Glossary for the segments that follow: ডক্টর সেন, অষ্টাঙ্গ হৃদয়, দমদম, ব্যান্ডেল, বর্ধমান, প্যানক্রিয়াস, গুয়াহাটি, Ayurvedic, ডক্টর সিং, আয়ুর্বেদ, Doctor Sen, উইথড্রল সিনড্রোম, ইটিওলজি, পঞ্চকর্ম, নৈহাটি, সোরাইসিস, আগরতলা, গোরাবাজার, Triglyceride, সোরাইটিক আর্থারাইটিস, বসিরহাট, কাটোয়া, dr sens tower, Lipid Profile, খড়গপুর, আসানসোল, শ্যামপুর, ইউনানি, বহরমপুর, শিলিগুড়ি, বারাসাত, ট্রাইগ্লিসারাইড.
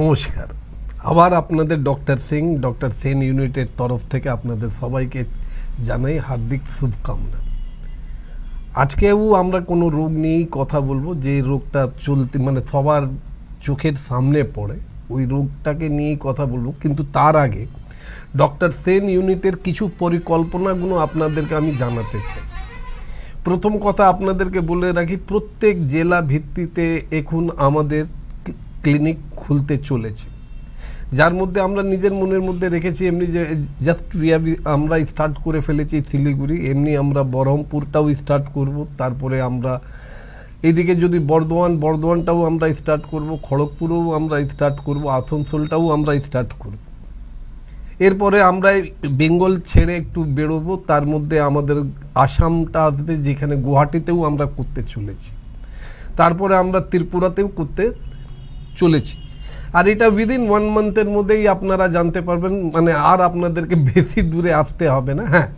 নমস্কার আবার আপনাদের ডক্টর সিং ডক্টর সেন ইউনিটের তরফ থেকে আপনাদের সবাইকে জানাই হার্দিক শুভকামনা। আজকেও আমরা কোনো রোগ নিয়েই কথা বলবো যে রোগটা চলতে মানে সবার চোখের সামনে পড়ে, ওই রোগটাকে নিয়েই কথা বলবো। কিন্তু তার আগে ডক্টর সেন ইউনিটের কিছু পরিকল্পনাগুলো আপনাদেরকে আমি জানাতে চাই। প্রথম কথা আপনাদেরকে বলে রাখি, প্রত্যেক জেলা ভিত্তিতে এখন আমাদের ক্লিনিক খুলতে চলেছে, যার মধ্যে আমরা নিজের মনের মধ্যে রেখেছি এমনি যে জাস্ট আমরা স্টার্ট করে ফেলেছি শিলিগুড়ি, এমনি আমরা বহরমপুরটাও স্টার্ট করব, তারপরে আমরা এদিকে যদি বর্ধমানটাও আমরা স্টার্ট করব, খড়গপুরেও আমরা স্টার্ট করব, আসানসোলটাও আমরা স্টার্ট করব। এরপরে আমরা বেঙ্গল ছেড়ে একটু বেরোবো, তার মধ্যে আমাদের আসামটা আসবে, যেখানে গুয়াহাটিতেও আমরা করতে চলেছি, তারপরে আমরা ত্রিপুরাতেও করতে চলেছি। আর এটা উইদিন 1 মান্থের মধ্যেই আপনারা জানতে পারবেন, মানে আর আপনাদেরকে বেশি দূরে আসতে হবে না। হ্যাঁ,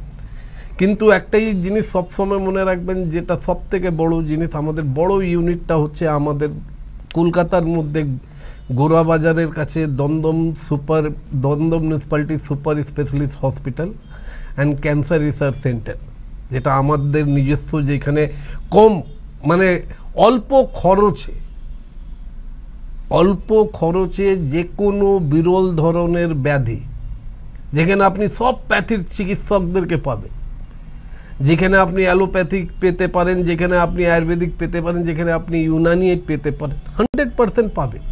কিন্তু একটাই জিনিস সবসময় মনে রাখবেন, যেটা সব থেকে বড়ো জিনিস, আমাদের বড় ইউনিটটা হচ্ছে আমাদের কলকাতার মধ্যে গোরাবাজারের কাছে দমদম municipality super specialist hospital and cancer research centre, যেটা আমাদের নিজস্ব, যেখানে কম মানে অল্প খরচে যে কোনো বিরল ধরনের ব্যাধি, যেখানে আপনি সব প্যাথির চিকিৎসকদেরকে পাবেন, যেখানে আপনি অ্যালোপ্যাথিক পেতে পারেন, যেখানে আপনি আয়ুর্বেদিক পেতে পারেন, যেখানে আপনি ইউনানি পেতে পারেন, 100% পাবেন।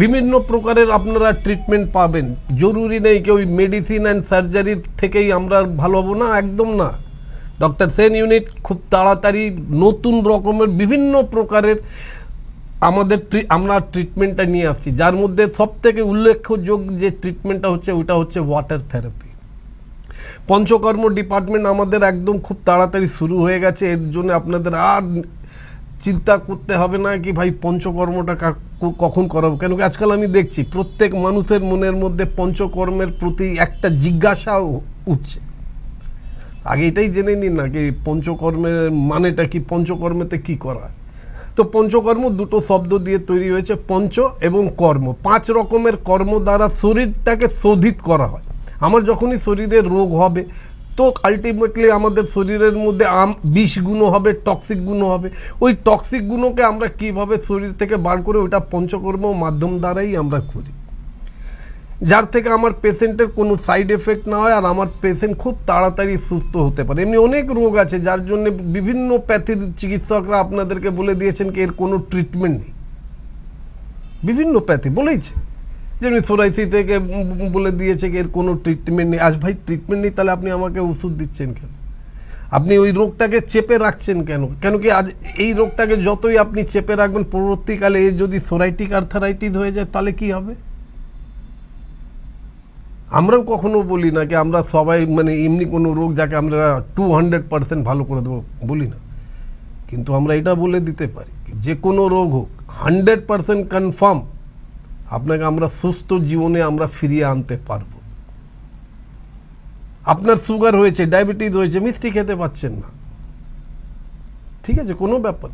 বিভিন্ন প্রকারের আপনারা ট্রিটমেন্ট পাবেন। জরুরি নেই কেউ মেডিসিন অ্যান্ড সার্জারির থেকেই আমরা ভালো হবো না, একদম না। ডক্টর সেন ইউনিট খুব তাড়াতাড়ি নতুন রকমের বিভিন্ন প্রকারের আমাদের আমরা ট্রিটমেন্টটা নিয়ে আসছি, যার মধ্যে সবথেকে উল্লেখযোগ্য যে ট্রিটমেন্টটা হচ্ছে ওটা হচ্ছে ওয়াটার থেরাপি। পঞ্চকর্ম ডিপার্টমেন্ট আমাদের একদম খুব তাড়াতাড়ি শুরু হয়ে গেছে, এর জন্য আপনাদের আর চিন্তা করতে হবে না কি ভাই পঞ্চকর্মটা কখন করাবো। কেন কি আজকাল আমি দেখছি প্রত্যেক মানুষের মনের মধ্যে পঞ্চকর্মের প্রতি একটা জিজ্ঞাসা উঠছে। আগে এটাই জেনে নিন না কি পঞ্চকর্মের মানেটা কি, পঞ্চকর্মেতে কী করা হয়। তো পঞ্চকর্ম দুটো শব্দ দিয়ে তৈরি হয়েছে, পঞ্চ এবং কর্ম। 5 রকমের কর্ম দ্বারা শরীরটাকে শোধিত করা হয়। আমার যখনই শরীরে রোগ হবে তো আলটিমেটলি আমাদের শরীরের মধ্যে বিষগুণও হবে, টক্সিকগুণও হবে, ওই টক্সিকগুণকে আমরা কীভাবে শরীর থেকে বার করে ওটা পঞ্চকর্ম মাধ্যম দ্বারাই আমরা করি, যার থেকে আমার পেশেন্টের কোনো সাইড এফেক্ট না হয় আর আমার পেশেন্ট খুব তাড়াতাড়ি সুস্থ হতে পারে। এমনি অনেক রোগ আছে যার জন্য বিভিন্ন প্যাথির চিকিৎসকরা আপনাদেরকে বলে দিয়েছেন কি এর কোনো ট্রিটমেন্ট নেই, বিভিন্ন প্যাথি বলেইছে, যেমনি সোরাইসি থেকে বলে দিয়েছে কি এর কোনো ট্রিটমেন্ট নেই। আজ ভাই ট্রিটমেন্ট নেই, তাহলে আপনি আমাকে ওষুধ দিচ্ছেন কেন? আপনি ওই রোগটাকে চেপে রাখছেন কেন? কেন কি আজ এই রোগটাকে যতই আপনি চেপে রাখবেন পরবর্তীকালে এর যদি সোরাইটিক আর্থারাইটিস হয়ে যায় তাহলে কি হবে? আমরাও কখনো বলি না কি আমরা সবাই মানে এমনি কোনো রোগ যাকে আমরা 200% ভালো করে দেবো, বলি না। কিন্তু আমরা এটা বলে দিতে পারি যে কোনো রোগ হোক 100% কনফার্ম আপনাকে আমরা সুস্থ জীবনে আমরা ফিরিয়ে আনতে পারব। আপনার সুগার হয়েছে, ডায়াবেটিস হয়েছে, মিষ্টি খেতে পাচ্ছেন না, ঠিক আছে, কোনো ব্যাপার।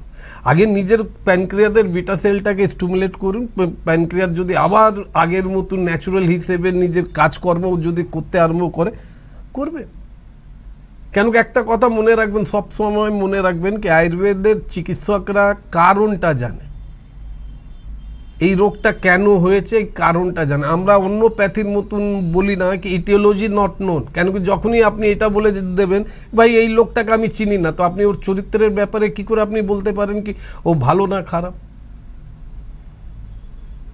আগে নিজের প্যানক্রিয়াসের বিটা সেলটাকে স্টিমুলেট করুন, প্যানক্রিয়াস যদি আবার আগের মতো ন্যাচুরাল হিসেবে নিজের কাজকর্ম যদি করতে আরম্ভ করবে। কেন একটা কথা মনে রাখবেন, সবসময় মনে রাখবেন কি আয়ুর্বেদের চিকিৎসকরা কারণটা জানে, এই রোগটা কেন হয়েছে এই কারণটা জানে। আমরা অন্য প্যাথির মতন বলি না কি ইটিওলজি নট নোন। কেন কি যখনই আপনি এটা বলে দেবেন ভাই এই লোকটাকে আমি চিনি না, তো আপনি ওর চরিত্রের ব্যাপারে কি করে আপনি বলতে পারেন কি ও ভালো না খারাপ?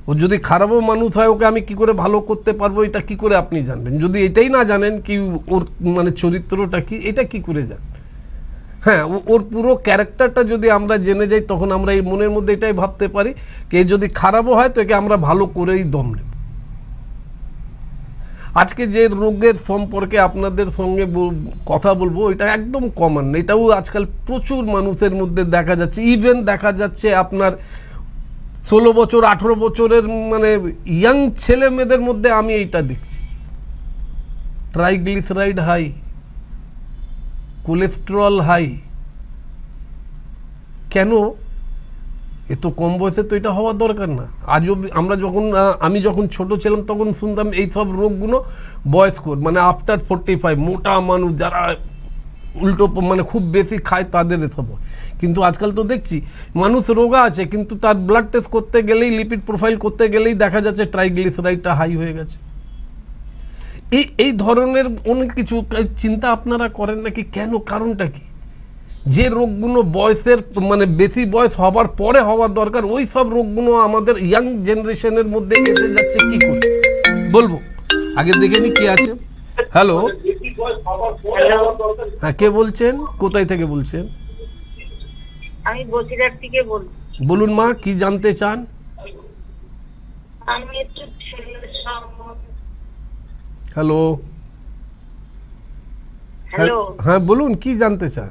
ও যদি খারাপও মানুষ হয় ওকে আমি কি করে ভালো করতে পারবো, এটা কি করে আপনি জানবেন? যদি এটাই না জানেন কি ওর মানে চরিত্রটা কি, এটা কি করে জানবেন? হ্যাঁ, ওর পুরো ক্যারেক্টারটা যদি আমরা জেনে যাই তখন আমরা এই মনের মধ্যে এটাই ভাবতে পারি কে যদি খারাপও হয় তো একে আমরা ভালো করেই দম নেব। আজকে যে রোগের সম্পর্কে আপনাদের সঙ্গে কথা বলবো এটা একদম কমন, এটাও আজকাল প্রচুর মানুষের মধ্যে দেখা যাচ্ছে। ইভেন দেখা যাচ্ছে আপনার 16 বছর 18 বছরের মানে ইয়াং ছেলে মেয়েদের মধ্যে আমি এইটা দেখছি। ট্রাইগ্লিসারাইড হাই, কোলেস্টেরল হাই, কেন? ए तो कम बयसे तो ये हवा दरकार ना। आज जो छोटो छिलाम तक सुनतम ये सब रोगगुलो बयस्क माने आफ्टर 45 मोटा मानुष जरा उल्टो माने खूब बेसि खाय तादेर सब किन्तु आजकल तो देखी मानुष रोगा आछे किन्तु तार ब्लाड टेस्ट करते गेलेई लिपिड प्रोफाइल करते गेलेई देखा जाच्छे ट्राइग्लिसराइडटा हाई हो गेछे। এই ধরনের অনেক কিছু চিন্তা আপনারা করেন নাকি কেন? কারণটা কি? যে রোগগুলো বয়সের মানে বেশি বয়স হওয়ার পরে হওয়া দরকার ওই সব রোগগুলো আমাদের ইয়াং জেনারেশনের মধ্যে এসে যাচ্ছে কি করে বলবো। আগে দেখে নি কি আছে। হ্যালো, হ্যাঁ কে বলছেন? কোথায় থেকে বলছেন? আমি বসিরহাট থেকে বলছি। বলুন মা, কি জানতে চান? আমি একটু हेलो हेलो हाँ बोलून की जानते चान।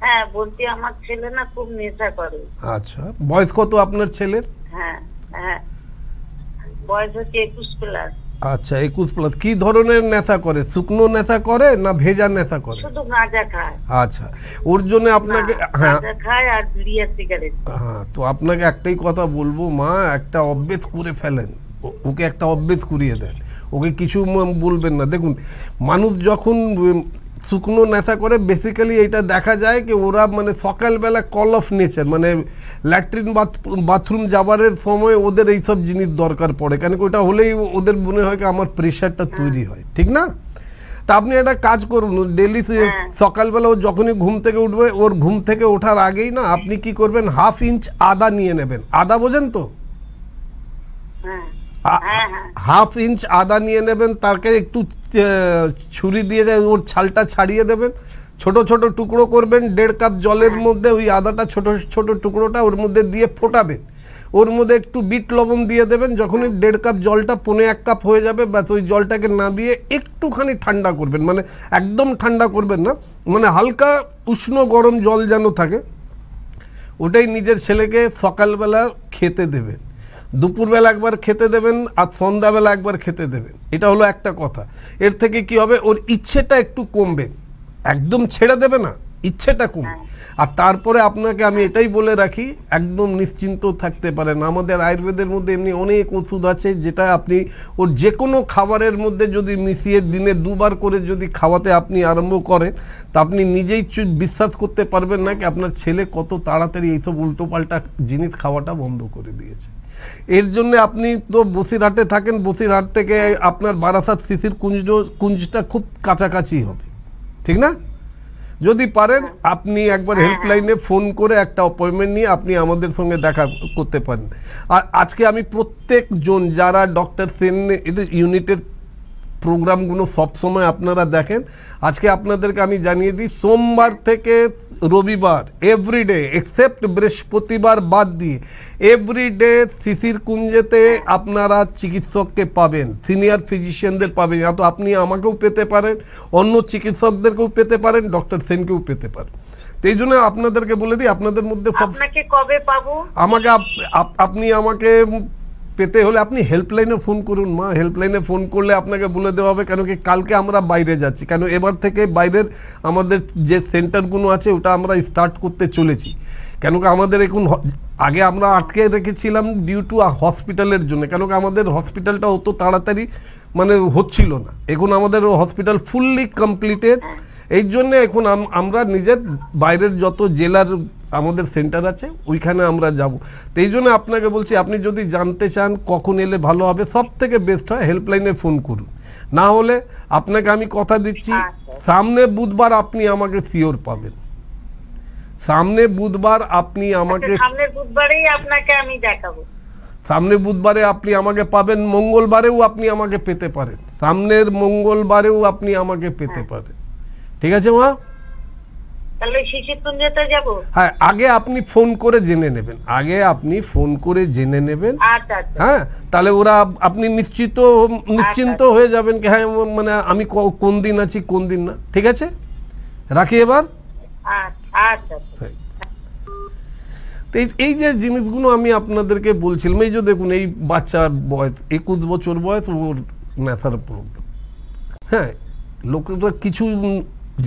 হ্যাঁ বলছি আমার ছেলে না খুব নেশা করে। আচ্ছা বয়স কত আপনার ছেলের? হ্যাঁ হ্যাঁ বয়স হচ্ছে 21 প্লাস। আচ্ছা 21 প্লাস। কি ধরনের নেশা করে? শুকনো নেশা করে না ভেজা নেশা করে? শুধু গাঁজা খায়। আচ্ছা ওর জন্য আপনাকে হ্যাঁ গাঁজা খায় আর বিড়ি সিগারেট। হ্যাঁ তো আপনাকে একটাই কথা বলবো মা, একটা অভ্যাস করে ফেলেন, ওকে একটা অভ্যেস করিয়ে দেন, ওকে কিছু বলবেন না। দেখুন মানুষ যখন শুকনো নেশা করে বেসিক্যালি এটা দেখা যায় কি ওরা মানে সকালবেলা কল অফ নেচার মানে ল্যাট্রিন বাথরুম যাওয়ার সময় ওদের এইসব জিনিস দরকার পড়ে, কারণ ওটা হলেই ওদের মনে হয় কি আমার প্রেশারটা তৈরি হয়, ঠিক না? তা আপনি একটা কাজ করুন, ডেলি সকালবেলা ও যখনই ঘুম থেকে উঠবে ওর ঘুম থেকে ওঠার আগেই না আপনি কি করবেন, হাফ ইঞ্চ আদা নিয়ে নেবেন। আদা বোঝেন তো? হ্যাঁ হাফ ইঞ্চ আদা নিয়ে নেবেন, তারকে একটু ছুরি দিয়ে ওর ছালটা ছাড়িয়ে দেবেন, ছোট ছোট টুকরো করবেন, দেড় কাপ জলের মধ্যে ওই আদাটা ছোট ছোট টুকরোটা ওর মধ্যে দিয়ে ফোটাবেন, ওর মধ্যে একটু বিট লবণ দিয়ে দেবেন। যখনই দেড় কাপ জলটা পৌনে এক কাপ হয়ে যাবে ব্যাস ওই জলটাকে নামিয়ে একটুখানি ঠান্ডা করবেন, মানে একদম ঠান্ডা করবেন না, মানে হালকা উষ্ণ গরম জল যেন থাকে, ওটাই নিজের ছেলেকে সকালবেলা খেতে দেবেন, দুপুরবেলা একবার খেতে দেবেন আর সন্ধ্যাবেলা একবার খেতে দেবেন। এটা হলো একটা কথা। এর থেকে কি হবে ওর ইচ্ছেটা একটু কমবে, একদম ছেড়ে দেবে না, ইচ্ছেটা কমবে। আর তারপরে আপনাকে আমি এটাই বলে রাখি একদম নিশ্চিন্ত থাকতে পারেন, আমাদের আয়ুর্বেদের মধ্যে এমনি অনেক ওষুধ আছে যেটা আপনি ওর যে কোনো খাবারের মধ্যে যদি মিশিয়ে দিনে দুবার করে যদি খাওয়াতে আপনি আরম্ভ করেন তা আপনি নিজেই বিশ্বাস করতে পারবেন না কি আপনার ছেলে কত তাড়াতাড়ি এইসব উল্টোপাল্টা জিনিস খাওয়াটা বন্ধ করে দিয়েছে। এর জন্য আপনি তো বসিরহাটে থাকেন, বসিরহাট থেকে আপনার বারাসাত শিশির কুঞ্জটা খুব কাছাকাছি হবে, ঠিক না? যদি পারেন আপনি একবার হেল্পলাইনে ফোন করে একটা অ্যাপয়েন্টমেন্ট নিয়ে আপনি আমাদের সঙ্গে দেখা করতে পারেন। আর আজকে আমি প্রত্যেকজন যারা ডক্টর সেন ইউনিটের প্রোগ্রামগুলো সবসময় আপনারা দেখেন, আজকে আপনাদেরকে আমি জানিয়ে দিই সোমবার থেকে রবিবার এভরিডে এক্সেপ্ট বৃহস্পতিবার বাদ দিয়ে এভরিডে শিশির কুঞ্জেতে আপনারা চিকিৎসককে পাবেন, সিনিয়র ফিজিশিয়ানদের পাবেন, তো আপনি আমাকেও পেতে পারেন, অন্য চিকিৎসকদেরকেও পেতে পারেন, ডক্টর সেনকেও পেতে পারেন। তো এই জন্য আপনাদেরকে বলে দিই আপনাদের মধ্যে সবকে কবে পাবো আমাকে আপনি আমাকে পেতে হলে আপনি হেল্পলাইনে ফোন করুন মা। হেল্পলাইনে ফোন করলে আপনাকে বলে দেওয়া হবে, কেন কি কালকে আমরা বাইরে যাচ্ছি, কেন এবার থেকে বাইরের আমাদের যে সেন্টারগুলো আছে ওটা আমরা স্টার্ট করতে চলেছি, কেন কি আমাদের এখন আগে আমরা আটকে রেখেছিলাম ডিউ টু হসপিটালের জন্য, কেন কি আমাদের হসপিটালটা অত তাড়াতাড়ি মানে হচ্ছিল না, এখন আমাদের হসপিটাল ফুললি কমপ্লিটেড। এই জন্য এখন আমরা নিজের বাইরের যত জেলার আমাদের সেন্টার আছে ওইখানে আমরা যাব। তো এই জন্য আপনাকে বলছি আপনি যদি জানতে চান কখন এলে ভালো হবে সব থেকে বেস্ট হয় হেল্পলাইনে ফোন করুন, না হলে আপনাকে আমি কথা দিচ্ছি সামনে বুধবার আপনি আমাকে সিওর পাবেন। সামনে বুধবার আপনি আমাকে সামনে বুধবারে আপনি আমাকে পাবেন, মঙ্গলবারেও আপনি আমাকে পেতে পারেন, সামনের মঙ্গলবারেও আপনি আমাকে পেতে পারেন, ঠিক আছে মা? তাহলে শিশির কুঞ্জতে যাব। হ্যাঁ আগে আপনি ফোন করে জেনে নেবেন, আগে আপনি ফোন করে জেনে নেবেন। আচ্ছা হ্যাঁ তাহলে ওরা আপনি নিশ্চিন্ত হয়ে যাবেন কি হ্যাঁ মানে আমি কোন দিন আছি কোন দিন না, ঠিক আছে? রাখি এবার। আচ্ছা এই যে জিনিসগুলো আমি আপনাদেরকে বলছিলাম, এই যে দেখুন এই বাচ্চার বয়স 21 বছর বয়স ওর নেশার প্রবলেম। হ্যাঁ লোকেরা কিছু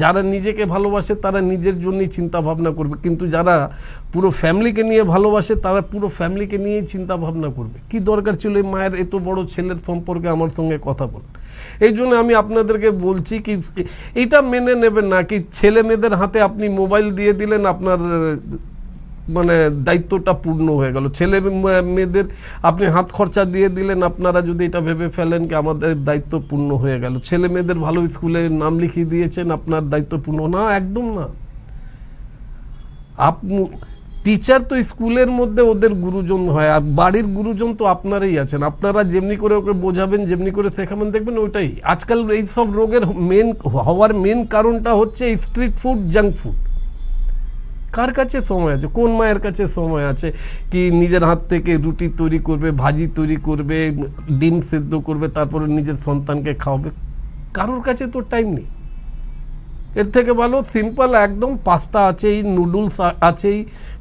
যারা নিজেকে ভালোবাসে তারা নিজের জন্য চিন্তা ভাবনা করবে, কিন্তু যারা পুরো ফ্যামিলিকে নিয়ে ভালোবাসে তারা পুরো ফ্যামিলিকে নিয়ে চিন্তা ভাবনা করবে। কি দরকার ছিল মায়ের এত বড় ছেলের সম্পর্কে আমার সঙ্গে কথা বল? এই জন্য আমি আপনাদেরকে বলছি কি এটা মেনে নেবেন না কি ছেলে মেয়েদের হাতে আপনি মোবাইল দিয়ে দিলেন, আপনার মানে দায়িত্বটা পূর্ণ হয়ে গেল। ছেলে মেয়েদের আপনি হাত খরচা দিয়ে দিলেন, আপনারা যদি এটা ভেবে ফেলেন কি আমাদের দায়িত্ব পূর্ণ হয়ে গেল, ছেলে মেয়েদের ভালো স্কুলে নাম লিখিয়ে দিয়েছেন আপনার দায়িত্ব পূর্ণ, না একদম না। আপনি টিচার তো স্কুলের মধ্যে ওদের গুরুজন হয়, আর বাড়ির গুরুজন তো আপনারাই আছেন। আপনারা যেমনি করে ওকে বোঝাবেন, যেমনি করে শেখাবেন, দেখবেন ওইটাই। আজকাল এই সব রোগের মেন হওয়ার মেন কারণটা হচ্ছে স্ট্রিট ফুড, জাঙ্ক ফুড। কার কাছে সময় আছে? কোন মায়ের কাছে সময় আছে কি নিজের হাত থেকে রুটি তৈরি করবে, ভাজি তৈরি করবে, ডিম সেদ্ধ করবে, তারপরে নিজের সন্তানকে খাওয়াবে? কারোর কাছে তো টাইম নেই। এর থেকে ভালো সিম্পল একদম পাস্তা আছেই, নুডলস আছেই,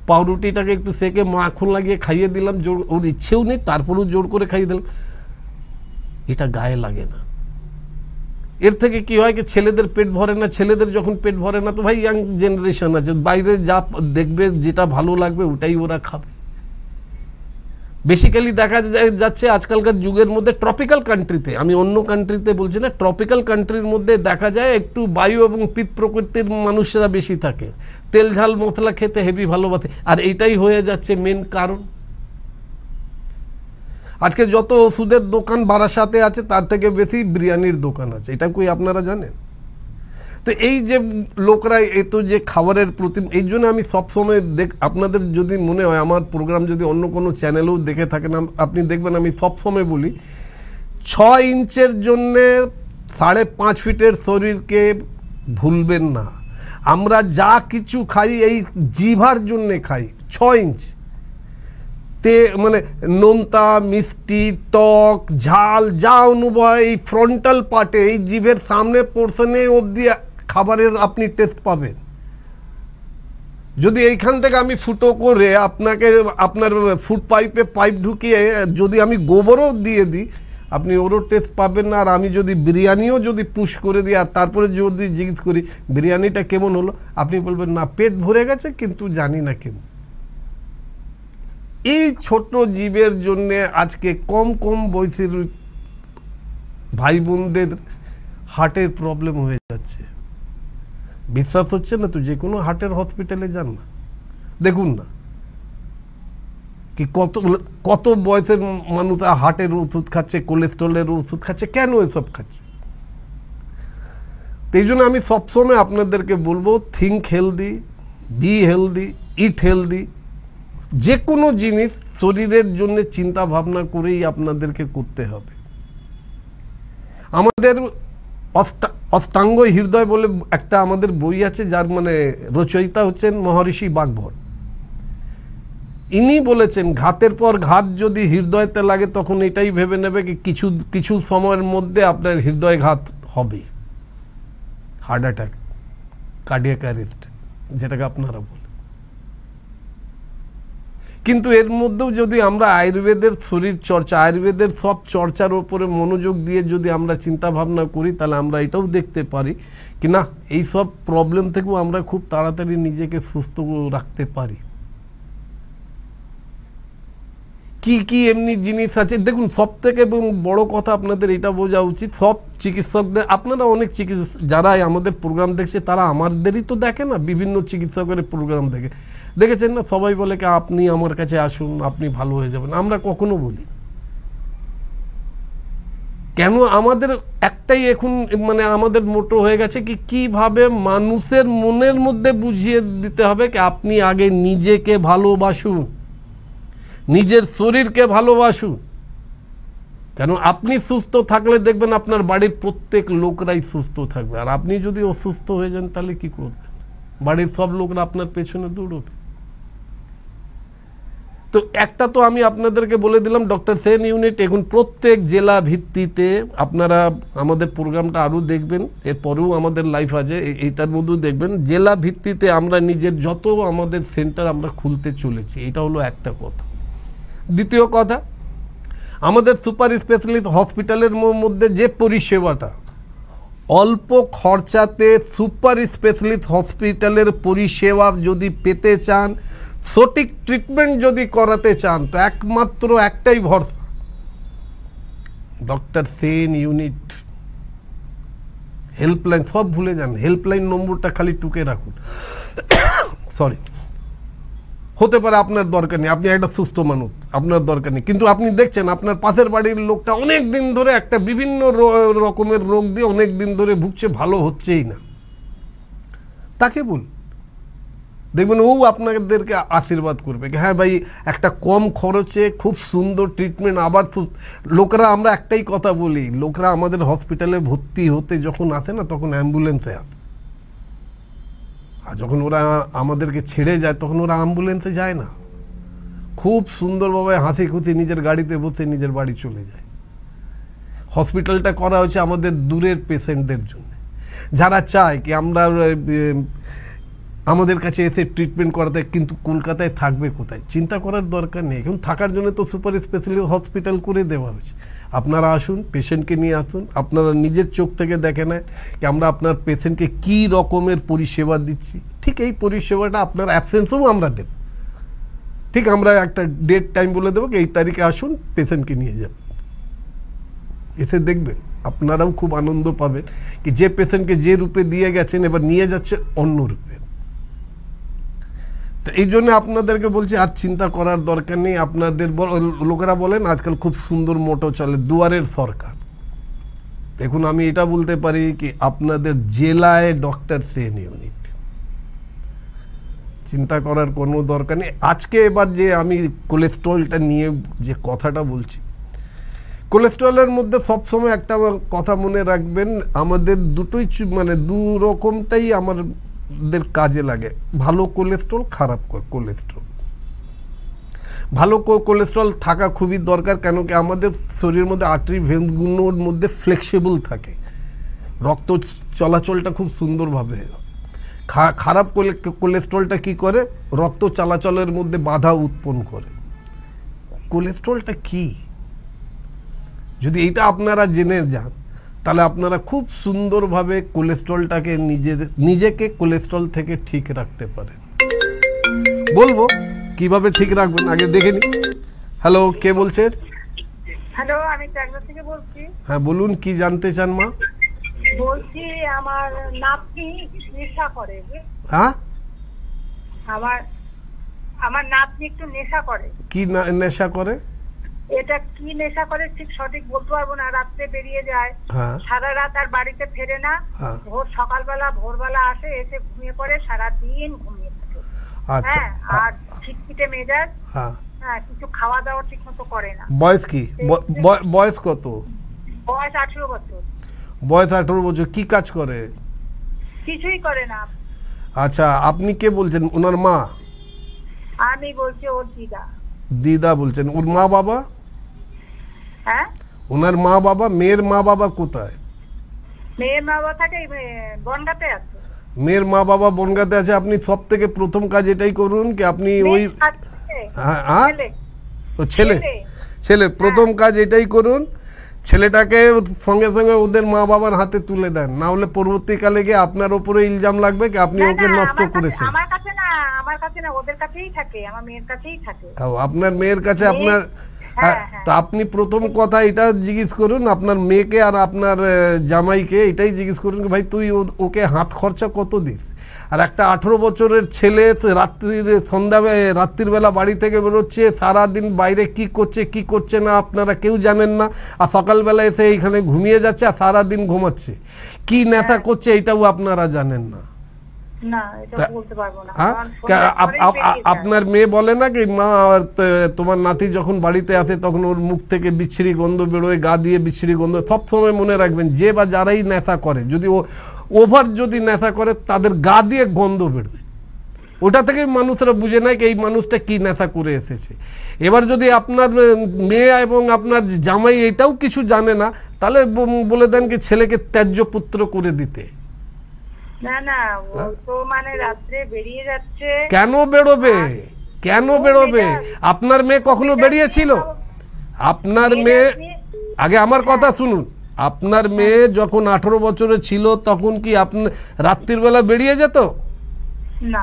পাউরুটিটাকে একটু সেকে মাখন লাগিয়ে খাইয়ে দিলাম, জোর ওর ইচ্ছেও নেই তারপরেও জোর করে খাইয়ে দিলাম, এটা গায়ে লাগে না। এর থেকে কি হয় কি ছেলেদের পেট ভরে না, ছেলেদের যখন পেট ভরে না তো ভাই ইয়াং জেনারেশন আছে, বাইরে যা দেখবে যেটা ভালো লাগবে ওটাই ওরা খাবে। বেসিক্যালি দেখা যাচ্ছে আজকালকার যুগের মধ্যে ট্রপিক্যাল কান্ট্রিতে, আমি অন্য কান্ট্রিতে বলছি না, ট্রপিক্যাল কান্ট্রির মধ্যে দেখা যায় একটু বায়ু এবং পিত প্রকৃতির মানুষেরা বেশি থাকে, তেল ঝাল মশলা খেতে হেভি ভালোবাসে, আর এটাই হয়ে যাচ্ছে মেন কারণ। আজকে যত ওষুধের দোকান বারাসাতে আছে তার থেকে বেশি বিরিয়ানির দোকান আছে, এটা কই আপনারা জানেন? তো এই যে লোকরা এত যে খাবারের প্রতি, এই জন্য আমি সবসময় আপনাদের যদি মনে হয় আমার প্রোগ্রাম যদি অন্য কোনো চ্যানেলেও দেখে থাকেন, আপনি দেখবেন আমি সবসময় বলি 6 ইঞ্চের জন্যে 5.5 ফিটের শরীরকে ভুলবেন না। আমরা যা কিছু খাই এই জিভার জন্যে খাই। 6 ইঞ্চ তে মানে নোনতা, মিষ্টি, টক, ঝাল যা অনুভব এই ফ্রন্টাল পার্টে, এই জিভের সামনে পোর্শনে অবধি খাবারের আপনি টেস্ট পাবেন। যদি এইখান থেকে আমি ফুটো করে আপনাকে আপনার ফুড পাইপে পাইপ ঢুকিয়ে যদি আমি গোবরও দিয়ে দিই আপনি ওরও টেস্ট পাবেন না। আর আমি যদি বিরিয়ানিও যদি পুশ করে দিই আর তারপরে যদি জিজ্ঞেস করি বিরিয়ানিটা কেমন হলো, আপনি বলবেন না পেট ভরে গেছে কিন্তু জানি না কেমন। এই ছোট জীবের জন্য আজকে কম বয়সের ভাই বোনদের হার্টের প্রবলেম হয়ে যাচ্ছে। বিশ্বাস হচ্ছে না তো? যে কোনো হার্টের হসপিটালে যান না, দেখুন না কি কত কত বয়সের মানুষ হার্টের ওষুধ খাচ্ছে, কোলেস্ট্রলের ওষুধ খাচ্ছে, কেন এসব খাচ্ছে? এই জন্য আমি সবসময় আপনাদেরকে বলবো think healthy, be healthy, eat healthy. যে কোনো জিনিস শরীরের জন্য চিন্তা ভাবনা করেই আপনাদেরকে করতে হবে। আমাদের অষ্টাঙ্গ হৃদয় বলে একটা আমাদের বই আছে, যার মানে রচয়িতা হচ্ছেন মহর্ষি বাগভট। ইনি বলেছেন ঘাতের পর ঘাত যদি হৃদয়তে লাগে তখন এটাই ভেবে নেবে কি কিছু কিছু সময়ের মধ্যে আপনার হৃদয়ঘাত হবে, হার্ট অ্যাটাক, কার্ডিয়াক অ্যারেস্ট যেটাকে আপনারা বলেন। কিন্তু এর মধ্যেও যদি আমরা আয়ুর্বেদের শরীর চর্চা, আয়ুর্বেদের সব চর্চার ওপরে মনোযোগ দিয়ে যদি আমরা চিন্তা ভাবনা করি তাহলে আমরা এটাও দেখতে পারি কি না এই সব প্রবলেম থেকেও আমরা খুব তাড়াতাড়ি নিজেকে সুস্থ রাখতে পারি। কি কি এমনি জিনিস আছে দেখুন, সব থেকে এবং বড় কথা আপনাদের এটা বোঝা উচিত সব চিকিৎসকদের, আপনারা অনেক যারা আমাদের প্রোগ্রাম দেখছে তারা আমাদেরই তো দেখে না, বিভিন্ন চিকিৎসকের প্রোগ্রাম দেখে দেখেছেন না, সবাই বলে কি আপনি আমার কাছে আসুন আপনি ভালো হয়ে যাবেন, আমরা কখনো বলি কেন? আমাদের একটাই এখন মানে আমাদের মোটো হয়ে গেছে কি কীভাবে মানুষের মনের মধ্যে বুঝিয়ে দিতে হবে কি আপনি আগে নিজেকে ভালোবাসুন, নিজের শরীরকে ভালোবাসুন। কেন আপনি সুস্থ থাকলে দেখবেন আপনার বাড়ির প্রত্যেক লোকরাই সুস্থ থাকবে, আর আপনি যদি অসুস্থ হয়ে যান তাহলে কি করবেন? বাড়ির সব লোকরা আপনার পেছনে দৌড়বে। তো একটা তো আমি আপনাদেরকে বলে দিলাম ডক্টর সেন ইউনিট, এখন প্রত্যেক জেলা ভিত্তিতে আপনারা আমাদের প্রোগ্রামটা আরও দেখবেন, এরপরেও আমাদের লাইফ আছে এইটার মধ্যেও দেখবেন, জেলা ভিত্তিতে আমরা নিজের যত আমাদের সেন্টার আমরা খুলতে চলেছি, এটা হলো একটা কথা। দ্বিতীয় কথা, আমাদের সুপার স্পেশালিস্ট হসপিটালের মধ্যে যে পরিষেবাটা अल्प खर्चाते सुपार स्पेशलिस्ट हॉस्पिटल परिसेवा यदि पेते चान सठिक ट्रिटमेंट यदि कराते चान तो एकमात्र एकटाई भरसा डॉक्टर सेन यूनिट हेल्पलाइन सब भूले जान हेल्पलाइन नम्बरटा खाली टुके राखुन सरि होते पारे आपनार दरकार नेই आपनि एकटा सुस्थ मानुष आपनार दरकार नेই किन्तु आपनि देखछेन आपनार पाशेर बाड़िर लोकटा अनेक दिन धरे एकटा विभिन्न रकमेर रोग दिये अनेक दिन धरे भुगछे भालो होच्छेई ना ताके बोल देखबेन ओ आपनादेरके आशीर्वाद करबे हाँ भाई एकटा कम खरचे खूब सुंदर ट्रिटमेंट आबार लोकरा आमरा एकटाई कथा बोली लोकरा आमादेर हॉस्पिटाले भर्ती होते जखन आसे ना तखन अ্যাম্बुलेंसे आसे যখন ওরা আমাদেরকে ছেড়ে যায় তখন ওরা অ্যাম্বুলেন্সে যায় না খুব সুন্দরভাবে হাসি খুশি নিজের গাড়িতে বসে নিজের বাড়ি চলে যায় হসপিটালটা করা হয়েছে আমাদের দূরের পেশেন্টদের জন্য যারা চায় কি আমরা আমাদের কাছে এসে ট্রিটমেন্ট করাতে কিন্তু কলকাতায় থাকবে কোথায় চিন্তা করার দরকার নেই এখন থাকার জন্য তো সুপার স্পেশালিটি হসপিটাল করে দেওয়া হয়েছে আপনারা আসুন পেশেন্টকে নিয়ে আসুন আপনারা নিজের চোখ থেকে দেখেন কি আমরা আপনার পেশেন্টকে কি রকমের পরিষেবা দিচ্ছি ঠিক এই পরিষেবাটা আপনার অ্যাবসেন্সেও আমরা দেব ঠিক আমরা একটা ডেট টাইম বলে দেব কি এই তারিখে আসুন পেশেন্টকে নিয়ে যাবেন এসে দেখবেন আপনারাও খুব আনন্দ পাবেন কি যে পেশেন্টকে যে রূপে দিয়ে গেছেন এবার নিয়ে যাচ্ছে অন্য রূপে तो ये आपनादेरके बोलছি আর চিন্তা করার দরকার নেই আপনাদের লোকেরা বলেন आजकल खूब सुंदर मोटो चले दुआरेर सरकार देखुन आमी एटा बोलते पारी कि आपनादेर जेलाय डॉक्टर सेन यूनिट चिंता करार कोनो दरकार नेই आज के एबार जे आमी कोलेस्ट्रलटा निये जे कथाटा बोलছি कोलेस्ट्रलर मध्य सब समय एक कथा मने राखबेन आमादेर दुटोई माने दु रकमटाई आमार देर काजे लागे भालो कोलेस्ट्रल खराब कोलेस्ट्रल भालो कोलेस्ट्रल थाका खुबी दरकार केन कि आमादेर शरीर मध्य आर्टरी भेन्सगुलोर मध्य फ्लेक्सिबल थाके रक्त चलाचलटा खूब सुंदर भावे खराब कोलेस्ट्रलटा कि करे रक्त चलाचलेर मध्य बाधा उत्पन्न करे कोलेस्ट्रलटा कि यदि एटा आपनारा जेने जान ताहले आपनारा खूब सुंदर भावे कोलेस्ट्रलटाके निजेके कोलेस्ट्रल थेके ठीक रखते पारेन बोलबो किभाबे ठीक राखबेन आगे देखे नी हेलो के बोलछेन हेलो आमी ट्रागल थेके बोलছি হ্যাঁ বলুন কি জানতে চান মা বলছি আমার নাতি নেশা করে হ্যাঁ আমার আমার নাতি একটু নেশা করে কি নেশা করে এটা কি নেশা করে ঠিক সঠিক বলতে পারবো না রাতে বেরিয়ে যায় সারা রাত আর বাড়িতে ফেরে না ভোর সকালবেলা ভোরবেলা আসে এসে ঘুমিয়ে পড়ে সারা দিন ঘুমিয়ে থাকে আচ্ছা আর ঠিকটিতে মেজাজ হ্যাঁ কিছু খাওয়া দাওয়া ঠিকমতো করে না বয়স কি বয়স কত বয়স 18 বছর বয়স 18 বছর কি কাজ করে কিছুই করে না আচ্ছা আপনি কে বলছেন ওনার মা আমি বলছি ওর দিদা দিদা বলছেন ওর মা বাবা হ্যাঁ ওনার মা বাবা মেয়ের মা বাবা কোথায় মেয়ের মা বাবা থাকে বনগাঁতে আছে মেয়ের মা বাবা বনগাঁতে আছে আপনি সবথেকে প্রথম কাজ এটাই করুন কি আপনি ওই হ্যাঁ ও ছেলে ছেলে প্রথম কাজ এটাই করুন ছেলেটাকে সঙ্গে সঙ্গে ওদের মা বাবার হাতে তুলে দেন না হলে পরবর্তীকালে গিয়ে আপনার উপরে ইলজাম লাগবে কি আপনি ওকে নষ্ট করেছেন আমার কাছে না আমার কাছে না ওদের কাছেই থাকে আমার মেয়ের কাছেই থাকে ও আপনার মেয়ের কাছে আপনার तो अपनी प्रथम कथा इटा जिज्ञेस करुन आपनार मेके आर आपनार जामाईके एटाई जिज्ञेस करुन कि भाई तुई ओके हाथ खर्चा कतो दिस आर एकटा 18 बछरेर छेले रात्रि सन्ध्याय रात्रिर बेला बाड़ी थेके बेरोच्छे सारा दिन बाइरे की करछे ना आपनारा केउ जानेन ना आर सकाल बेला एसे एइखाने घुमिये जाच्छे आर सारा दिन घुमाच्छे कि नेशा करछे एटाओ आपनारा जानेन ना আপনার মেয়ে বলে না কি মা তোমার নাতি যখন বাড়িতে আসে তখন ওর মুখ থেকে বিচ্ছিরি গন্ধ বেরোয় গা দিয়ে বিচ্ছিরি গন্ধ সব সময় মনে রাখবেন যে বা যারাই নেশা করে যদি ও ওভার যদি নেশা করে তাদের গা দিয়ে গন্ধ বেরোয় ওটা থেকে মানুষরা বুঝে না কি এই মানুষটা কি নেশা করে এসেছে এবার যদি আপনার মেয়ে এবং আপনার জামাই এটাও কিছু জানে না তাহলে বলে দেন কি ছেলেকে ত্যাজ্য পুত্র করে দিতে না না ও তো মানে রাতে বেরিয়ে যাচ্ছে কেন বেরোবে আপনার মেয়ে কখনো বেরিয়েছিল আপনার মেয়ে আগে আমার কথা শুনুন আপনার মেয়ে যখন 18 বছরে ছিল তখন কি আপনি রাতের বেলা বেরিয়ে যেত না?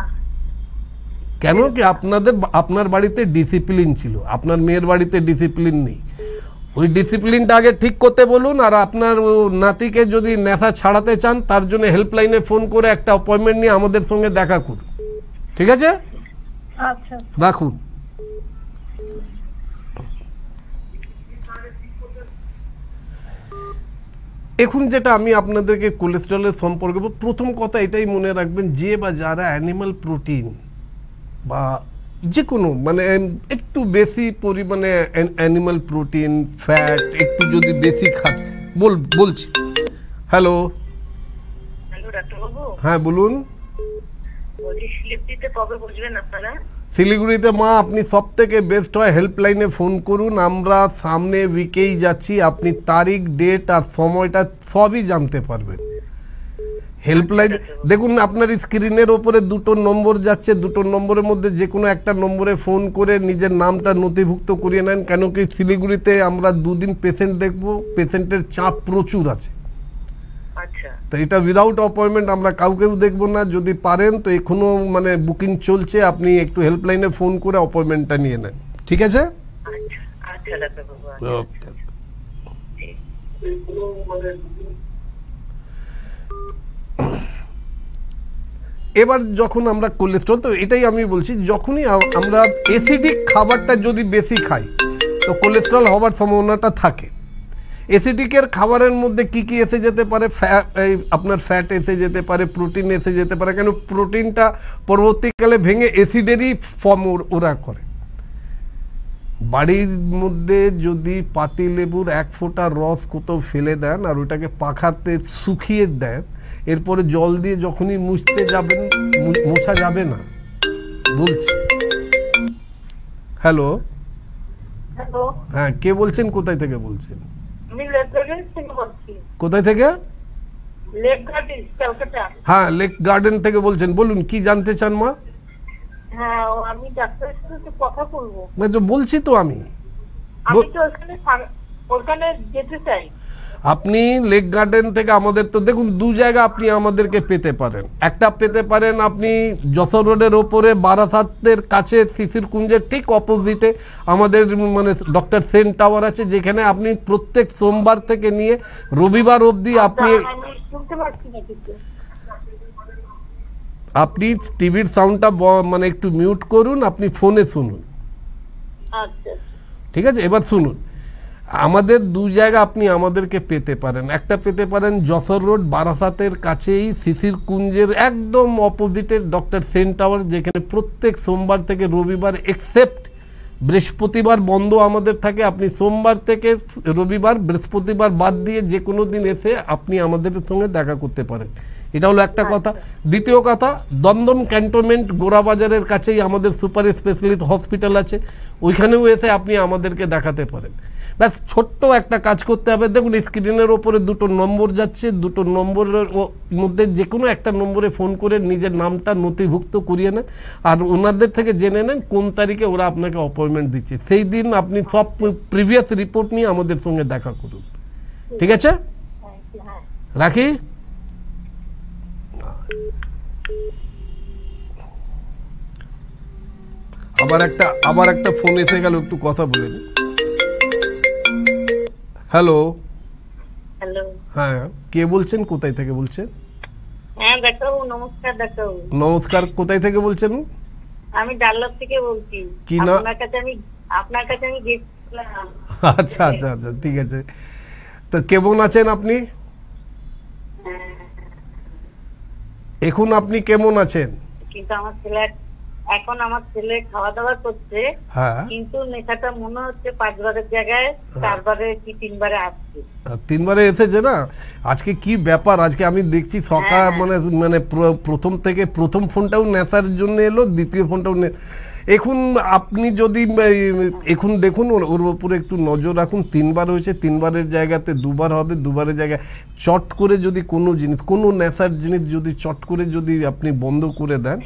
কেন কি আপনাদের আপনার বাড়িতে ডিসিপ্লিন ছিল, আপনার মেয়ের বাড়িতে ডিসিপ্লিন নেই। ওই ডিসিপ্লিনটা আগে ঠিক করতে বলুন। আর আপনার নাতিকে যদি নেশা ছাড়াতে চান তার জন্য হেল্পলাইনে ফোন করে একটা অ্যাপয়েন্টমেন্ট নিয়ে আমাদের সঙ্গে দেখা করুন, ঠিক আছে? আচ্ছা রাখুন। এখন যেটা আমি আপনাদেরকে কোলেস্টেরলের সম্পর্কে প্রথম কথা এটাই মনে রাখবেন, যে বা যারা অ্যানিমাল প্রোটিন বা যে কোনো মানে একটু বেশি পরিমাণে অ্যানিমাল প্রোটিন ফ্যাট একটু যদি বেশি খাচ্ছে বলছি। হ্যালো হ্যাঁ বলুন। শিলিগুড়িতে মা আপনি সব থেকে বেস্ট হয় হেল্পলাইনে ফোন করুন, আমরা সামনে উইকেই যাচ্ছি, আপনি তারিখ ডেট আর সময়টা সবই জানতে পারবেন। হেল্পলাইন দেখুন আপনার স্ক্রিনের ওপরে দুটো নম্বর যাচ্ছে, দুটো নম্বরের মধ্যে যে কোনো একটা নম্বরে ফোন করে নিজের নামটা নথিভুক্ত করিয়ে নেন। কেন কি শিলিগুড়িতে আমরা দুদিন পেশেন্ট দেখব, পেশেন্টের চাপ প্রচুর আছে। আচ্ছা তো এটা উইদাউট অ্যাপয়েন্টমেন্ট আমরা কাউকেও দেখবো না। যদি পারেন তো এখনো মানে বুকিং চলছে, আপনি একটু হেল্পলাইনে ফোন করে অ্যাপয়েন্টমেন্টটা নিয়ে নেন, ঠিক আছে? এবার যখন আমরা কোলেস্ট্রল তো এটাই আমি বলছি, যখনই আমরা অ্যাসিডিক খাবারটা যদি বেশি খাই তো কোলেস্ট্রল হওয়ার সম্ভাবনাটা থাকে। অ্যাসিডিকের খাবারের মধ্যে কি কি এসে যেতে পারে? আপনার ফ্যাট এসে যেতে পারে, প্রোটিন এসে যেতে পারে। কেন প্রোটিনটা পরবর্তীকালে ভেঙে অ্যাসিডেরই ফর্ম ওরা করে। বাড়ির মধ্যে যদি পাতি লেবুর এক ফোঁটা রস কোথাও ফেলে দেন আর ওটাকে পাখাতে শুকিয়ে দেন, এরপরে জল দিয়ে যখনই মুছতে যাবেন মোছা যাবে না, বলছি। হ্যালো হ্যাঁ কে বলছেন, কোথায় থেকে বলছেন? কোথায় থেকে? Lake garden, Kolkata. হ্যাঁ লেক গার্ডেন থেকে বলছেন, বলুন কি জানতে চান মা? হ্যাঁ আমি ডাক্তারের সাথে কথা বলবো। মানে তো বলছি তো আমি তো ওখানে যেতে চাই। আপনি লেক গার্ডেন থেকে আমাদের তো দেখুন দু জায়গা আপনি আমাদেরকে পেতে পারেন। একটা পেতে পারেন আপনি যশোর রোডের ওপরে বারাসাতের কাছে শিশির কুঞ্জের ঠিক অপোজিটে আমাদের মানে ডক্টর সেন টাওয়ার আছে, যেখানে আপনি প্রত্যেক সোমবার থেকে নিয়ে রবিবার অবধি আপনি টিভির সাউন্ডটা মানে একটু মিউট করুন, আপনি ফোনে শুনুন, ঠিক আছে? এবার শুনুন, আমাদের দু জায়গা আপনি আমাদেরকে পেতে পারেন। একটা পেতে পারেন যশোর রোড বারাসাতের কাছেই শিশির কুঞ্জের একদম অপোজিটে ডক্টর সেন টাওয়ার, যেখানে প্রত্যেক সোমবার থেকে রবিবার এক্সেপ্ট বৃহস্পতিবার বন্ধ আমাদের থাকে। আপনি সোমবার থেকে রবিবার বৃহস্পতিবার বাদ দিয়ে যে কোনো দিন এসে আপনি আমাদের সঙ্গে দেখা করতে পারেন। এটা হলো একটা কথা। দ্বিতীয় কথা, দমদম ক্যান্টনমেন্ট গোরাবাজারের কাছেই আমাদের সুপার স্পেশালিস্ট হসপিটাল আছে, ওইখানেও এসে আপনি আমাদেরকে দেখাতে পারেন। ব্যাস ছোট্ট একটা কাজ করতে হবে, দেখুন স্ক্রিনের ওপরে দুটো নম্বর যাচ্ছে, দুটো নম্বরের মধ্যে যে কোনো একটা নম্বরে ফোন করে নিজের নামটা নথিভুক্ত করিয়ে নেন আর ওনাদের থেকে জেনে নেন কোন তারিখে ওরা আপনাকে অ্যাপয়েন্টমেন্ট দিচ্ছে। সেই দিন আপনি সব প্রিভিয়াস রিপোর্ট নিয়ে আমাদের সঙ্গে দেখা করুন, ঠিক আছে? রাখি। আবার একটা ফোন এসে গেল, একটু কথা বলে নিই। হ্যালো হ্যালো হ্যাঁ কে বলছেন, কোথায় থেকে বলছেন? হ্যাঁ ডাক্তার বাবু নমস্কার। ডাক্তার বাবু নমস্কার, কোথায় থেকে বলছেন? আমি ডাললাভ থেকে বলছি। কি নাম? আপনার কাছে আমি গেছিলাম। আচ্ছা আচ্ছা আচ্ছা ঠিক আছে। তো কেমন আছেন আপনি এখন? আপনি কেমন আছেন? কিন্তু আমার ছেলে খাওয়া দাওয়া করছে, কিন্তু নেশাটা মনে হচ্ছে 5 বারের জায়গায় 4 বারে কি 3 বারে আসছে। 3 বারে এসেছে না? আজকে কি ব্যাপার, আজকে আমি দেখছি সকাল মানে মানে প্রথম থেকে প্রথম ফোনটাও নেশার জন্য এলো, দ্বিতীয় ফোনটাও। এখন আপনি যদি এখন দেখুন ওর উপরে একটু নজর রাখুন। 3 বার হয়েছে, 3 বারের জায়গাতে 2 বার হবে, 2 বারের জায়গায় চট করে যদি কোনো নেশার জিনিস যদি চট করে যদি আপনি বন্ধ করে দেন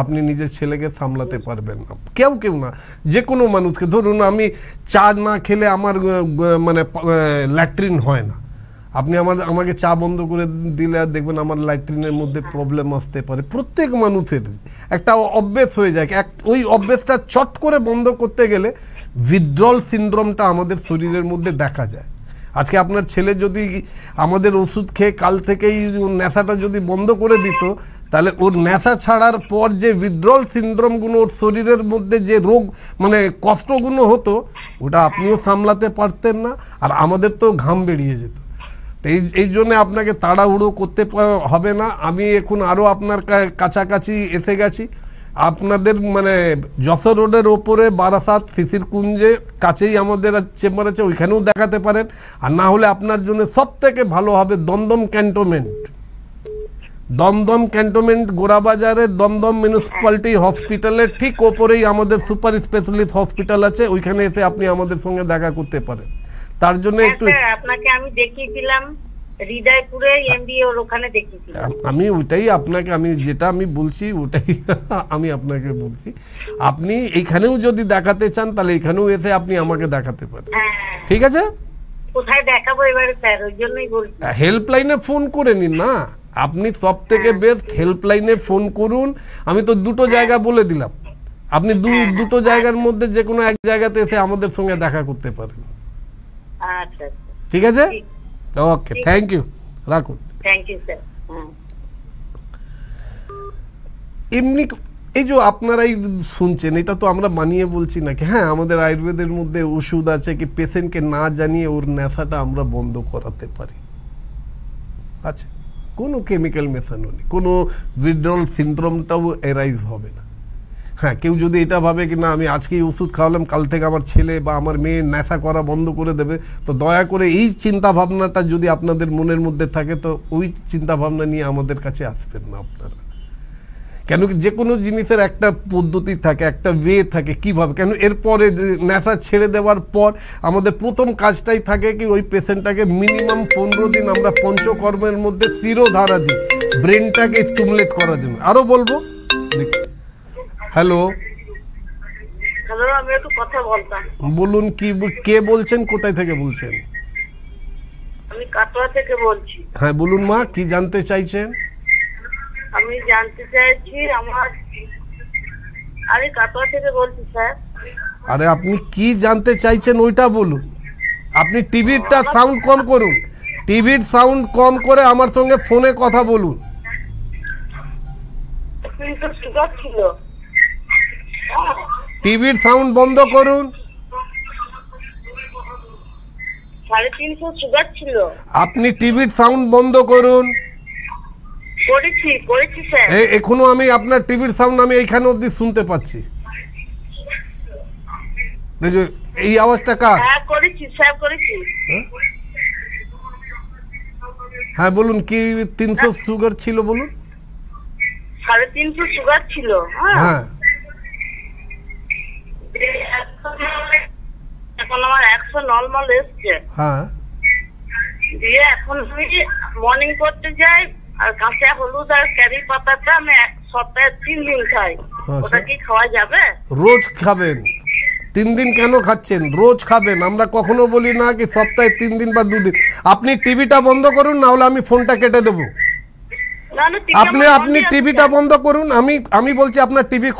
আপনি নিজের ছেলেকে সামলাতে পারবেন না কেউ কেউ না যে কোনো মানুষকে ধরুন আমি চা না খেলে আমার মানে ল্যাট্রিন হয় না আপনি আমাকে চা বন্ধ করে দিলে আর দেখবেন আমার ল্যাট্রিনের মধ্যে প্রবলেম আসতে পারে প্রত্যেক মানুষের একটা অভ্যাস হয়ে যায় ওই অভ্যাসটা চট করে বন্ধ করতে গেলে উইথড্রল সিনড্রোমটা আমাদের শরীরের মধ্যে দেখা যায় आज के आपनर छेले जोदी आमादेर ओषुध खेये काल थेके नेशाटा जोदी बंद करे दित ताहले ओर नेशा छाड़ार पर जे विथड्रल सिंड्रोमगुलो ओर शरीरेर मध्य जे रोग माने कष्टगुलो हतो ओटा आपनिओ सामलाते पारतेन ना आर आमादेर तो घाम बेरिये जेत तो एई जोन्नो आपनाके ताड़ाहुड़ो करते हबे ना आमी एखन आरो आपनार काछाकाछि एसे गेछि আপনাদের মানে যশোর রোডের ওপরে বারাসাত শিশির কুঞ্জে কাছেই আমাদের চেম্বার আছে ওইখানেও দেখাতে পারেন আর না হলে আপনার জন্য সবথেকে ভালো হবে দমদম ক্যান্টনমেন্ট দমদম ক্যান্টনমেন্ট গোরাবাজারের দমদম মিউনিসিপ্যালিটি হসপিটালের ঠিক ওপরেই আমাদের সুপার স্পেশালিস্ট হসপিটাল আছে ওইখানে এসে আপনি আমাদের সঙ্গে দেখা করতে পারেন তার জন্য একটু আপনাকে আমি দেখিয়েছিলাম হৃদয়পুরে এমডি ওর ওখানে দেখেছি আমি ওইটাই আপনাকে আমি যেটা আমি বলছি ওইটাই আমি আপনাকে বলছি আপনি এইখানেও যদি দেখাতে চান তাহলে এইখানেও এসে আপনি আমাকে দেখাতে পারেন ঠিক আছে কোথায় দেখাবো এবারে স্যার ওই জন্যই বলছি হেল্পলাইনে ফোন করে নিন না আপনি সবথেকে বেস্ট হেল্পলাইনে ফোন করুন আমি তো দুটো জায়গা বলে দিলাম আপনি দুটো জায়গার মধ্যে যে কোনো এক জায়গাতে এসে আমাদের সঙ্গে দেখা করতে পারেন আচ্ছা ঠিক আছে ओके थैंक यू राखुन थैंक यू सर इमनी এই যে আপনারাই শুনছেন এটা তো আমরা মানিয়ে বলছি না কি হ্যাঁ আমাদের আয়ুর্বেদের মধ্যে ওষুধ আছে কি পেশেন্টকে না জানিয়ে ওর নেশাটা আমরা বন্ধ করাতে পারি আচ্ছা কোনো কেমিক্যাল মেশানো নেই কোনো উইথড্রল সিনড্রোমটাও এরাইজ হবে না हाँ क्यों जो এটা ভাবে कि ना आज के ওষুধ খাওয়ালাম কাল থেকে আমার ছেলে বা আমার মেয়ে নেশা করা বন্ধ করে দেবে তো দয়া করে এই চিন্তা ভাবনাটা যদি আপনাদের মনের মধ্যে থাকে তো ওই চিন্তা ভাবনা নিয়ে আমাদের কাছে আসবেন না আপনারা কেন কি যে কোনো জিনিসের একটা পদ্ধতি থাকে একটা ওয়ে থাকে কিভাবে কেন এরপরে নেশা ছেড়ে দেওয়ার পর আমাদের প্রথম কাজটাই থাকে কি ওই পেশেন্টটাকে মিনিমাম 15 দিন আমরা পঞ্চকর্মের মধ্যে শিরোধারা দিই ব্রেনটাকে স্টিমুলেট করার জন্য আরো বলবো हेलो हेलो আমি একটু কথা বলতাম বলুন কি কে বলছেন কোথায় থেকে বলছেন আমি কাটোয়া থেকে বলছি হ্যাঁ বলুন মা কি জানতে চাইছেন আমি জানতে চাইছি আমার আরে কাটোয়া থেকে বলছি স্যার আরে আপনি কি জানতে চাইছেন ওইটা বলুন আপনি টিভিটা সাউন্ড কম করুন টিভির সাউন্ড কম করে আমার সঙ্গে ফোনে কথা বলুন কিন্তু সুযোগ ছিল টিভির সাউন্ড বন্ধ করুন 350 সুগার ছিল আপনি টিভির সাউন্ড বন্ধ করুন করেছি স্যার এখনো আমি আপনার টিভির সাউন্ড আমি এইখানে অবধি শুনতে পাচ্ছি দেখো এই আওয়াজটা কার হ্যাঁ করেছি স্যার করেছি হ্যাঁ বলুন কি 300 সুগার ছিল বলুন 350 সুগার ছিল হ্যাঁ टीवी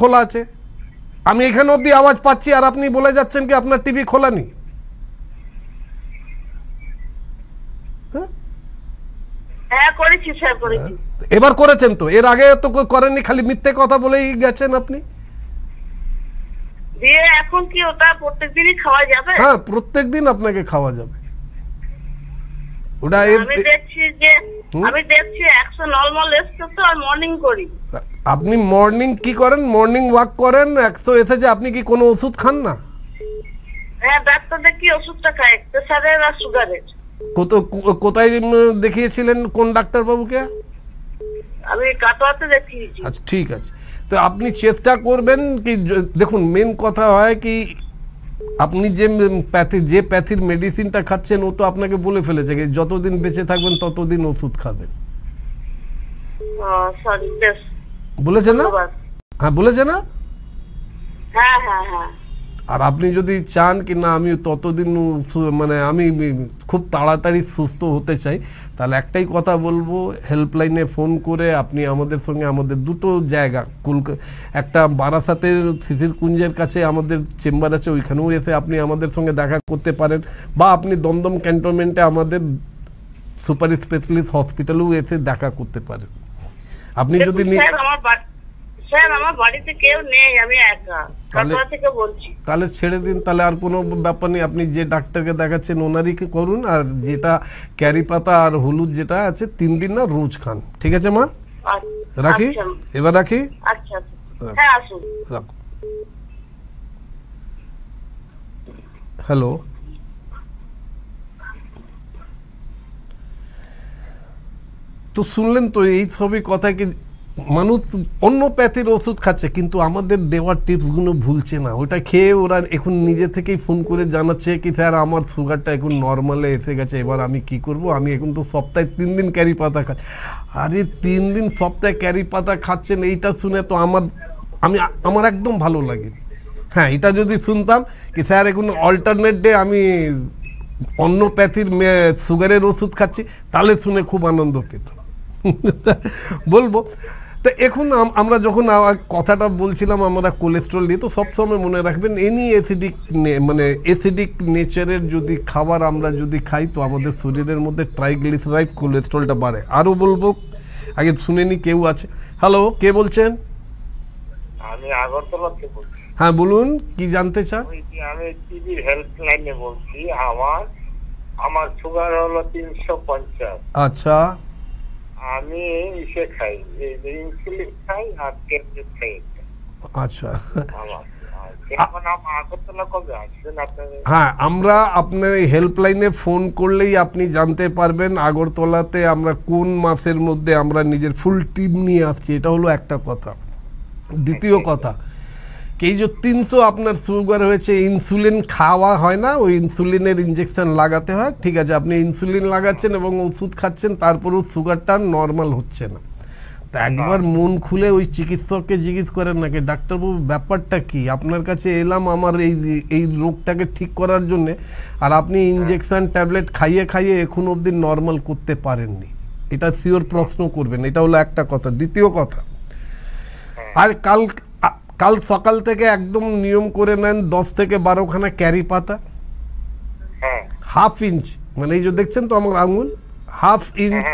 खोला আমি এখানে অবধি আওয়াজ পাচ্ছি আর আপনি বলে যাচ্ছেন কি আপনার টিভি খোলা নেই হ্যাঁ করেছি স্যার করেছি এবার করেছেন তো এর আগে তো করেননি খালি মিথ্যে কথা বলেই গেছেন আপনি দিয়ে এখন কি ওটা প্রত্যেকদিনই খাওয়া যাবে হ্যাঁ প্রত্যেকদিন আপনাকে খাওয়া যাবে ওটা আমি দেখছি 100 নরমাল এসছে তো আর মর্নিং করি আপনি মর্নিং কি করেন মর্নিং ওয়াক করেন 100 এসে যে আপনি কি কোনো ওষুধ খান না হ্যাঁ ডাক্তারদের কি ওষুধটা খায় প্রেসারের আর সুগারের কোথায় দেখিয়েছিলেন কোন ডাক্তার বাবুকে আমি কাটোয়াতে দেখিয়েছি আচ্ছা ঠিক আছে তো আপনি চেষ্টা করবেন কি দেখুন মেন কথা হয় কি আপনি যে প্যাথির মেডিসিনটা খাচ্ছেন ও তো আপনাকে বলে ফেলেছে যে যতদিন বেঁচে থাকবেন ততদিন ওষুধ খাবেন সরি বলেছেন না हाँ बोले ना हाँ हाँ हाँ और आपने जो दी चान कि ना आमी तो दिन मने आमी खूब ताड़ाताड़ी सुस्थ होते चाहिए ताहले एकटाई कथा बोलबो हेल्पलाइने फोन करे आपनी आमादेर संगे आमादेर दुटो जायगा एकटा बारासातेर शिशिर कुंजेर काछे आमादेर चेम्बर आछे ओइखानेও এসে আপনি আমাদের সঙ্গে দেখা করতে পারেন বা আপনি দমদম ক্যান্টনমেন্টে আমাদের সুপার স্পেশালিস্ট হসপিটালেও এসে দেখা করতে পারেন আপনি যদি স্যার আমার বাড়িতে কেউ নেই আমি একা কথা থেকে বলছি তাহলে ছেড়ে দিন তাহলে আর কোনো ব্যাপার নেই আপনি যে ডাক্তারকে দেখাচ্ছেন ওনারইকে করুন আর যেটা ক্যারি পাতা আর হলুদ যেটা আছে 3 দিন না রোজ খান ঠিক আছে মা রাখি এবার রাখি আচ্ছা হ্যাঁ আসুন রাখো হ্যালো তো শুনলেন তো এই সবই কথা কি मानुष अन्नोपैथिर ओषुध खाচ্ছে কিন্তু আমাদের দেওয়া টিপসগুলো ভুলছে না ওটা খেয়ে ওরা এখন নিজে থেকেই ফোন করে জানাচ্ছে কি স্যার আমার সুগারটা এখন নরমালে এসে গেছে এবার আমি কি করব আমি এখন তো সপ্তাহে 3 দিন ক্যারি পাতা খাচ্ছি আরে 3 দিন সপ্তাহে ক্যারি পাতা খাচ্ছেন এইটা শুনে তো আমার একদম ভালো লাগে হ্যাঁ এটা যদি শুনতাম কি স্যার এখন অল্টারনেট ডে আমি অন্নোপैथिर সুগারের ওষুধ খাচ্ছি তাহলে শুনে খুব আনন্দ পেতাম বলবো तो एखन आमरा जखन कथाटा बोलछिलाम आमरा कोलेस्ट्रल निये तो सब समय मने राखबेन एनी एसिडिक माने एसिडिक नेचारेर जोदि खाबार आमरा जोदि खाई तो आमादेर शरीरेर मध्ये ट्राइग्लिसराइड कोलेस्ट्रलटा बाड़े आरो बोलबो आगे शुने नि केउ आछे हेलो के बोलछेन आमी আগরতলা থেকে বলছি हाँ बोलুন কি জানতে চান আমি টিভি হেল্পলাইনে বলছি আমার সুগার হলো 350 আচ্ছা हेल्पलाइने फोन करलेই আপনি জানতে পারবেন আগরতলাতে আমরা কোন মাসের মধ্যে আমরা নিজের ফুল টিম নিয়ে আসছি এটা হলো একটা কথা দ্বিতীয় কথা कि जो 300 आपनर सुगर हो इन्सुलिन खावा है ना वो इन्सुलिन इंजेक्शन लगाते हैं ठीक है अपनी इन्सुलिन लगाचेन और ओषुध खाचेन तारपर सुगारटा नर्माल होच्छे ना तो एक बार मन खुले वो चिकित्सक के जिज्ञेस करें ना कि डाक्टर बाबू ব্যাপারটা কি আপনার কাছে এলাম আমার এই রোগটাকে ঠিক করার জন্য আর আপনি ইনজেকশন ট্যাবলেট খাইয়ে খাইয়ে এখন অবধি নরমাল করতে পারেননি এটা সিওর প্রশ্ন করবেন এটা হলো একটা কথা দ্বিতীয় কথা আর কাল সকাল থেকে একদম নিয়ম করে নেন 10 থেকে 12 খানা ক্যারি পাতা হ্যাঁ হাফ ইঞ্চ মানে এই যে দেখছেন তো আমার আঙ্গুল হাফ ইঞ্চ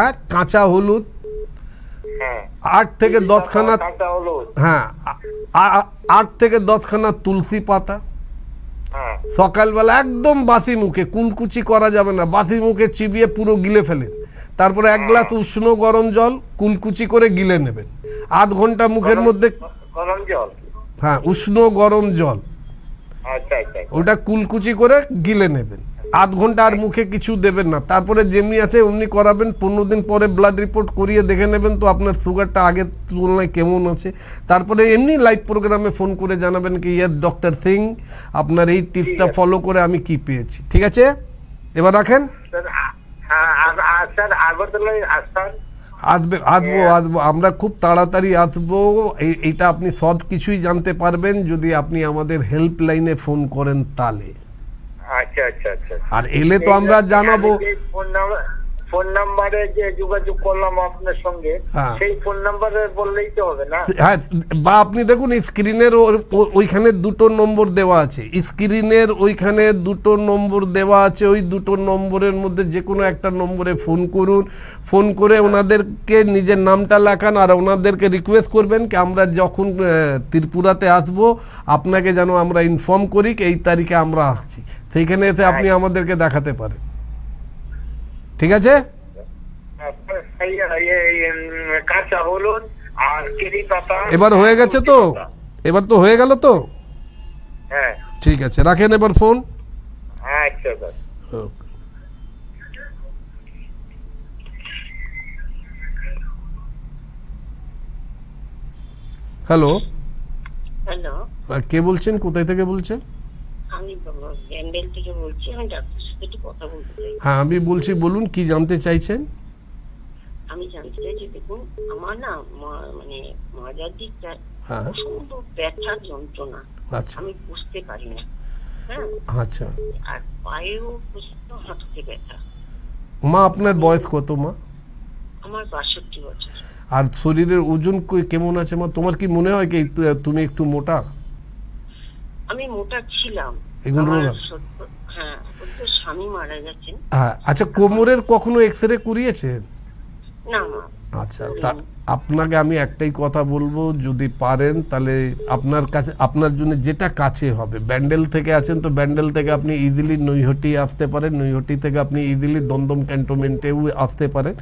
আর কাঁচা হলুদ হ্যাঁ 8 থেকে 10 খানা কাঁচা হলুদ হ্যাঁ 8 থেকে 10 খানা তুলসী পাতা হ্যাঁ সকাল বেলা একদম বাসি মুখে কুলকুচি করা যাবে না বাসি মুখে চিবিয়ে পুরো গিলে ফেলেন তারপরে এক গ্লাস উষ্ণ গরম জল কুলকুচি করে গিলে নেবেন আধ ঘন্টা মুখের মধ্যে गरम जल हाँ उष्ण गरम जल अच्छा अच्छा ओटा कुलकुची करे गिले नेबेन आध घंटा और मुखे किछु देबेन ना तारपरे जेमनी आछे ओमनी कराबेन 15 दिन परे ब्लाड रिपोर्ट करिए देखे नेबेन तो आपनार सुगारटा आगेर तुलनाय केमन आछे तारपरे एमनी लाइव प्रोग्रामे फोन करे जानाबेन कि ये डॉक्टर सिंह आपनार एई टिप्सटा फलो करे आमी कि पेयेछि ठीक आछे एबार राखेन सर हां सर আগরতলায় আসুন आसबें आसबो आसबो आमरा खूब ताड़ाताड़ी आसबो एटा आपनी सब किछुई जानते पारबेन जोदि आपनी आमादेर हेल्पलाइने फोन करें ताले अच्छा अच्छा अच्छा आर एले तो आमरा जानाबो फोन नम्बरे जे যোগাযোগ করলাম আপনার সঙ্গে সেই ফোন নম্বরে বললেই তো হবে না হ্যাঁ বা আপনি দেখুন স্ক্রিনের ওইখানে দুটো নম্বর দেওয়া আছে স্ক্রিনের ওইখানে দুটো নম্বর দেওয়া আছে ওই দুটো নম্বরের মধ্যে যে কোনো একটা নম্বরে ফোন করুন ফোন করে ওনাদেরকে নিজের নামটা লেখান আর ওনাদেরকে রিকোয়েস্ট করবেন যে আমরা যখন ত্রিপুরাতে আসব আপনাকে যেন আমরা ইনফর্ম করি যে এই তারিখে আমরা আসছি সেইখানে এসে আপনি আমাদেরকে দেখাতে পারেন ठीक है ये काचा হলুদ আর কেরি পাতা এবার হয়ে গেছে তো এবার তো হয়ে গেল তো হ্যাঁ ঠিক আছে রাখেন এবার ফোন আচ্ছা স্যার ওকে হ্যালো হ্যালো কে বলছেন কোথায় থেকে বলছেন আমি বলবো ব্যান্ডেল থেকে বলছি আমি ডাক্তার একটু কথা বলতে চাই হ্যাঁ আমি বলছি বলুন কি জানতে চাইছেন আমি জানতে চাইছি দেখুন আমার না মানে মাজার দিকটা उसको ব্যথা যন্ত্রণা আমি বুঝতে পারি না। হ্যাঁ আচ্ছা। আর পায়েও প্রচন্ড হাঁটুতে ব্যথা। মা আপনার বয়স কত মা? আমার 62 বছর। আর শরীরের ওজন কেমন আছে মা? তোমার কি মনে হয় কি তুমি একটু মোটা? আমি মোটা ছিলাম। হ্যাঁ তো স্বামী মারা গেছেন। আচ্ছা কোমরের কখনো এক্সরে করিয়েছেন? না মা। আচ্ছা আপনাকে আমি একটাই কথা বলবো, যদি পারেন তাহলে আপনার কাছে আপনার জন্য যেটা কাছে হবে, ব্যান্ডেল থেকে আছেন তো ব্যান্ডেল থেকে আপনি ইজিলি নৈহটি আসতে পারেন, নৈহটি থেকে আপনি ইজিলি দমদম ক্যান্টনমেন্টেও আসতে পারেন,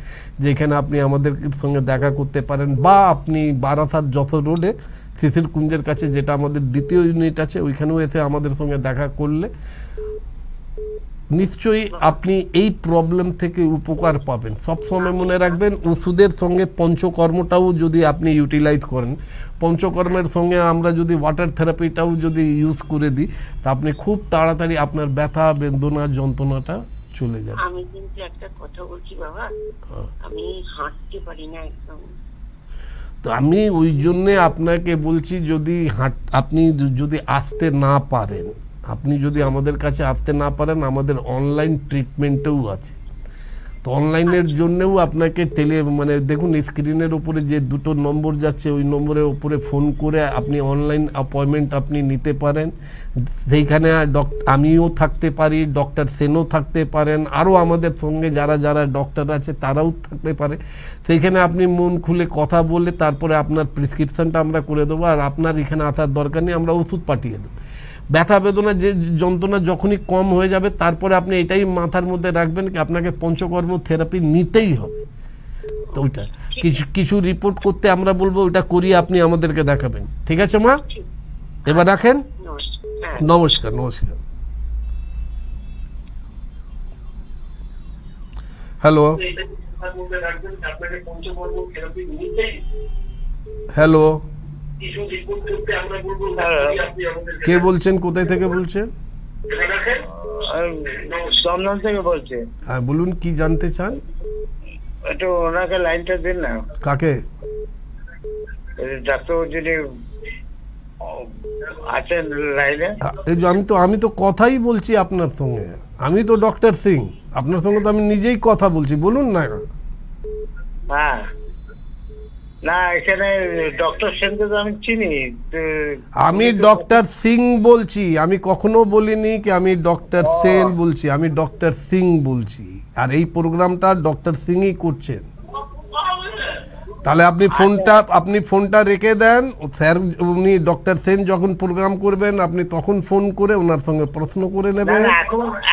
যেখানে আপনি আমাদের সঙ্গে দেখা করতে পারেন, বা আপনি বারাসাত যশোর রোডে শিশির কুঞ্জের কাছে যেটা আমাদের দ্বিতীয় ইউনিট আছে ওইখানেও এসে আমাদের সঙ্গে দেখা করলে নিশ্চয়ই আপনি এই প্রবলেম থেকে উপকার পাবেন। সবসময় মনে রাখবেন ওষুধের সঙ্গে পঞ্চকর্মটাও যদি আপনি ইউটিলাইজ করেন, পঞ্চকর্মের সঙ্গে আমরা যদি ওয়াটার থেরাপিটাও যদি ইউজ করে দিই তা আপনি খুব তাড়াতাড়ি আপনার ব্যথা বেদনা যন্ত্রণাটা চলে যাবে। আমি কিন্তু একটা কথা বলছি বাবা, আমি হাঁটতে পারি না একদম। তো আমি ওই জন্যে আপনাকে বলছি যদি আপনি যদি আসতে না পারেন, আপনি যদি আমাদের কাছে আসতে না পারেন, আমাদের অনলাইন ট্রিটমেন্টও আছে। তো অনলাইনের জন্যও আপনাকে মানে দেখুন স্ক্রিনের উপরে যে দুটো নম্বর যাচ্ছে ওই নম্বরের উপরে ফোন করে আপনি অনলাইন অ্যাপয়েন্টমেন্ট আপনি নিতে পারেন। সেইখানে আমিও থাকতে পারি, ডক্টর সেনও থাকতে পারেন, আরও আমাদের সঙ্গে যারা যারা ডক্টর আছে তারাও থাকতে পারে। সেইখানে আপনি মন খুলে কথা বলে তারপরে আপনার প্রেসক্রিপশানটা আমরা করে দেবো, আর আপনার এখানে আসার দরকার নেই, আমরা ওষুধ পাঠিয়ে দেবো। ব্যথা বেদনা যে যন্ত্রণা যখনই কম হয়ে যাবে তারপরে আপনি এটাই মাথার মধ্যে রাখবেন কি আপনাকে পঞ্চকর্ম থেরাপি নিতেই হবে। তো ওইটা কিছু রিপোর্ট করতে আমরা বলবো, ওইটা করিয়ে আপনি আমাদেরকে দেখাবেন। ঠিক আছে মা, এবার রাখেন। নমস্কার। নমস্কার। হ্যালো হ্যালো, কে বলছেন? কোথায় থেকে বলছেন? সোমনাথ থেকে বলছে। হ্যাঁ বলুন, কি জানতে চান? একটু ওনাকে লাইনটা দিন না। কাকে? ডাক্তার যিনি আছেন লাইনে। আমি তো কথাই বলছি আপনার সঙ্গে, আমি তো ডক্টর সিং, আপনার সঙ্গে তো আমি নিজেই কথা বলছি, বলুন না। হ্যাঁ না, এখানে ডক্টর সেনকে তো আমি চিনি। আমি ডক্টর সিং বলছি, আমি কখনো বলিনি কি আমি ডক্টর সেন বলছি, আমি ডক্টর সিং বলছি। আর এই প্রোগ্রামটা ডক্টর সিংই করছেন। তাহলে আপনি ফোনটা রেখে দেন, স্যার উনি ডক্টর সেন যখন প্রোগ্রাম করবেন আপনি তখন ফোন করে ওনার সঙ্গে প্রশ্ন করে নেবেন।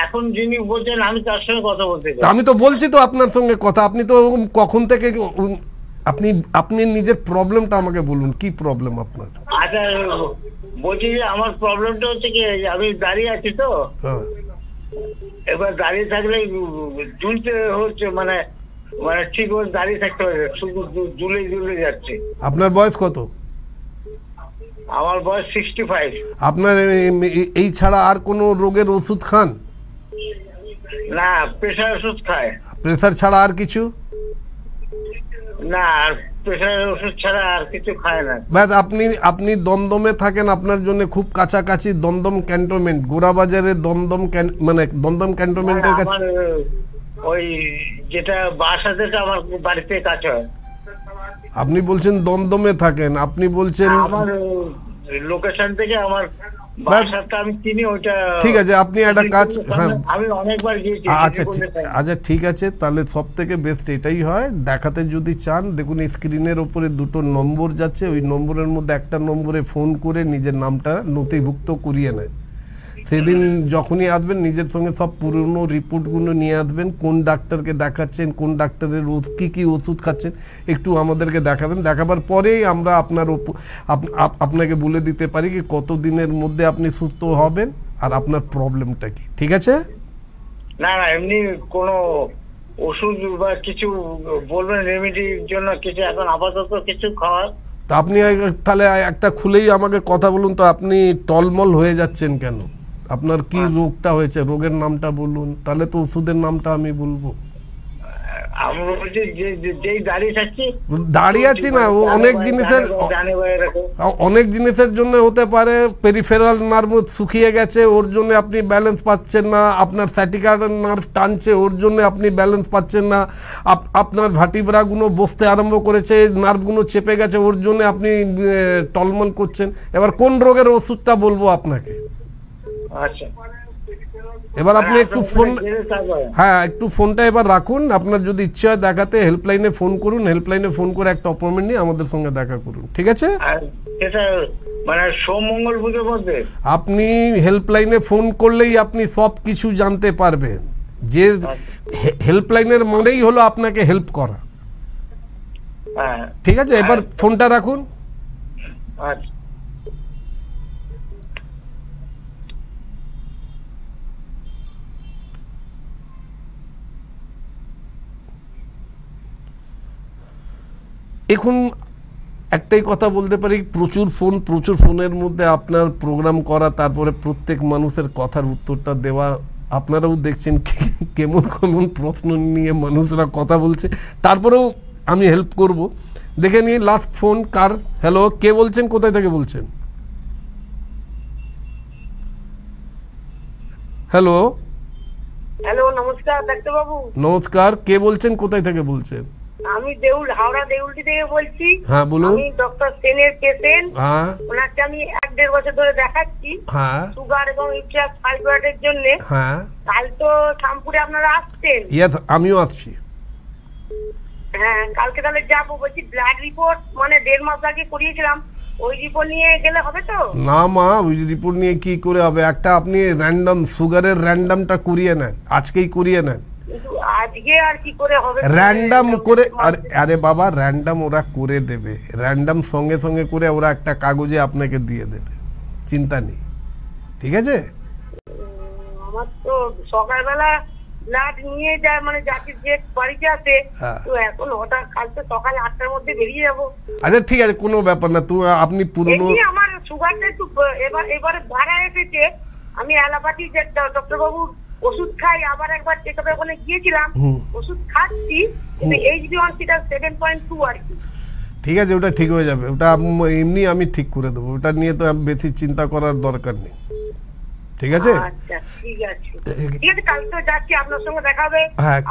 এখন যিনি বলছেন আমি তার সঙ্গে কথা বলতে চাই। আমি তো বলছি তো আপনার সঙ্গে কথা, আপনি তো কখন থেকে আপনি আপনি নিজের প্রবলেমটা আমাকে বলুন, কি প্রবলেম আপনার? আচ্ছা বলছি যে আমার প্রবলেমটা হচ্ছে কি আমি দাঁড়িয়ে আছি তো, এবার দাঁড়িয়ে থাকলে ঝুলতে হচ্ছে, মানে মানে ঠিক করে দাঁড়িয়ে থাকতে হচ্ছে, শুধু ঝুলে ঝুলে যাচ্ছে। আপনার বয়স কত? আমার বয়স 65। আপনার এই ছাড়া আর কোনো রোগের ওষুধ খান না? প্রেশার ওষুধ খায়। প্রেশার ছাড়া আর কিছু না? প্রেশারের ওষুধ ছাড়া আর কিছু খায় না। ব্যাস আপনি দমদমে থাকেন, আপনার জন্য খুব কাছাকাছি দমদম ক্যান্টনমেন্ট, গোরাবাজারে দমদম মানে দমদম ক্যান্টনমেন্টের কাছে ওই যেটা বারাসাতের আমার বাড়িতে কাছে হয়। আপনি বলছেন দমদমে থাকেন, আপনি বলছেন আমার লোকেশন থেকে আমার বারাসাতটা আমি চিনি ওটা। ঠিক আছে, আপনি একটা কাজ, হ্যাঁ আমি অনেকবার গিয়েছি। আচ্ছা ঠিক আছে, তাহলে সব থেকে বেস্ট এটাই হয়। দেখাতে যদি চান দেখুন স্ক্রিনের ওপরে দুটো নম্বর যাচ্ছে, ওই নম্বরের মধ্যে একটা নম্বরে ফোন করে নিজের নামটা নথিভুক্ত করিয়ে নেন। সেদিন যখনই আসবেন নিজের সঙ্গে সব পুরনো রিপোর্টগুলো নিয়ে আসবেন, কোন ডাক্তারকে দেখাচ্ছেন, কোন ডাক্তারের কী ওষুধ খাচ্ছেন একটু আমাদেরকে দেখাবেন। দেখাবার পরেই আমরা আপনাকে বলে দিতে পারি কি কত দিনের মধ্যে আপনি সুস্থ হবেন আর আপনার প্রবলেমটা কি। ঠিক আছে? না না, এমনি কোনো ওষুধ বা কিছু বলবেন রেমেডির জন্য কিছু এখন আপাতত কিছু খাওয়ার? তা আপনি তাহলে একটা খুলেই আমাকে কথা বলুন তো, আপনি টলমল হয়ে যাচ্ছেন কেন? আপনার কি রোগটা হয়েছে? রোগের নামটা বলুন, তাহলে তো ওষুধের নামটা আমি বলবো। চেপে গেছে ওর জন্য আপনি টলমল করছেন। এবার কোন রোগের ওষুধটা বলবো আপনাকে? আচ্ছা এবার আপনি একটু ফোন, হ্যাঁ একটু ফোনটা এবার রাখুন, আপনার যদি ইচ্ছা হয় দেখাতে হেল্পলাইনে ফোন করুন, হেল্পলাইনে ফোন করে একটা অ্যাপয়েন্টমেন্ট নিয়ে আমাদের সঙ্গে দেখা করুন, ঠিক আছে? এটা মানে সোম মঙ্গল বুধের মধ্যে আপনি হেল্পলাইনে ফোন করলেই আপনি সব কিছু জানতে পারবেন। যে হেল্পলাইনের মনেই হলো আপনাকে হেল্প করা, ঠিক আছে? এবার ফোনটা রাখুন। আচ্ছা এখন একটাই কথা বলতে পারি, প্রচুর ফোনের মধ্যে আপনার প্রোগ্রাম করা, তারপরে প্রত্যেক মানুষের কথার উত্তরটা দেওয়া। আপনারাও দেখছেন কেমন কেমন প্রশ্ন নিয়ে মানুষরা কথা বলছে, তারপরেও আমি হেল্প করব। দেখে নিয়ে লাস্ট ফোন কার? হ্যালো, কে বলছেন, কোথায় থেকে বলছেন? হ্যালো হ্যালো, নমস্কার ডাক্তার বাবু। নমস্কার, কে বলছেন, কোথায় থেকে বলছেন? আমি দেউল, হাওড়া দেউলটি থেকে বলছি। হ্যাঁ বলুন। আমি ডক্টর সেনের পেশেন্ট। হ্যাঁ, ওনাকে আমি 1.5 বছর ধরে দেখাচ্ছি। হ্যাঁ, সুগার এবং ইউরিক ফাইবারের জন্য। হ্যাঁ, কাল তো শ্যামপুরে আপনারা আসছেন? ইয়েস, আমিও আসছি। হ্যাঁ, কালকে তাহলে যাবো। বলছি ব্লাড রিপোর্ট মানে 1.5 মাস আগে করিয়েছিলাম, ওই রিপোর্ট নিয়ে গেলে হবে তো? না মা, ওই রিপোর্ট নিয়ে কি করে হবে? একটা আপনি র্যান্ডম সুগারের র্যান্ডমটা করিয়ে নেন, আজকেই করিয়ে নেন। আজকে আর কি করে হবে? র্যান্ডম করে? আরে বাবা, র্যান্ডম ওরা করে দেবে, র্যান্ডম সঙ্গে সঙ্গে করে ওরা একটা কাগজে আপনাকে দিয়ে দেবে, চিন্তা নেই, ঠিক আছে? আমার তো সকালবেলা ব্লাড নিয়ে যায় মানে যাকে যে বাড়িতে আসে, তো এখন হঠাৎ কালকে সকাল 8টার মধ্যে বেরিয়ে যাব। আচ্ছা ঠিক আছে, কোনো ব্যাপার না। তো আপনি পুরনো আমার সুগারটা একটু এবারে বাড়া এসেছে। আমি অ্যালোপ্যাথি ডক্টর বাবু ওষুধ খাই, আবার একবার চেকআপে ওখানে গিয়েছিলাম, ওষুধ খাচ্ছি কিন্তু এইচবি1সিটা 7.2 আর কি। ঠিক আছে, ওটা ঠিক হয়ে যাবে, ওটা এমনি আমি ঠিক করে দেবো, ওটা নিয়ে তো বেশি চিন্তা করার দরকার নেই, ঠিক আছে? আচ্ছা ঠিক আছে, ঠিক আছে, কাল তো যাচ্ছি, আপনার সঙ্গে দেখা হবে।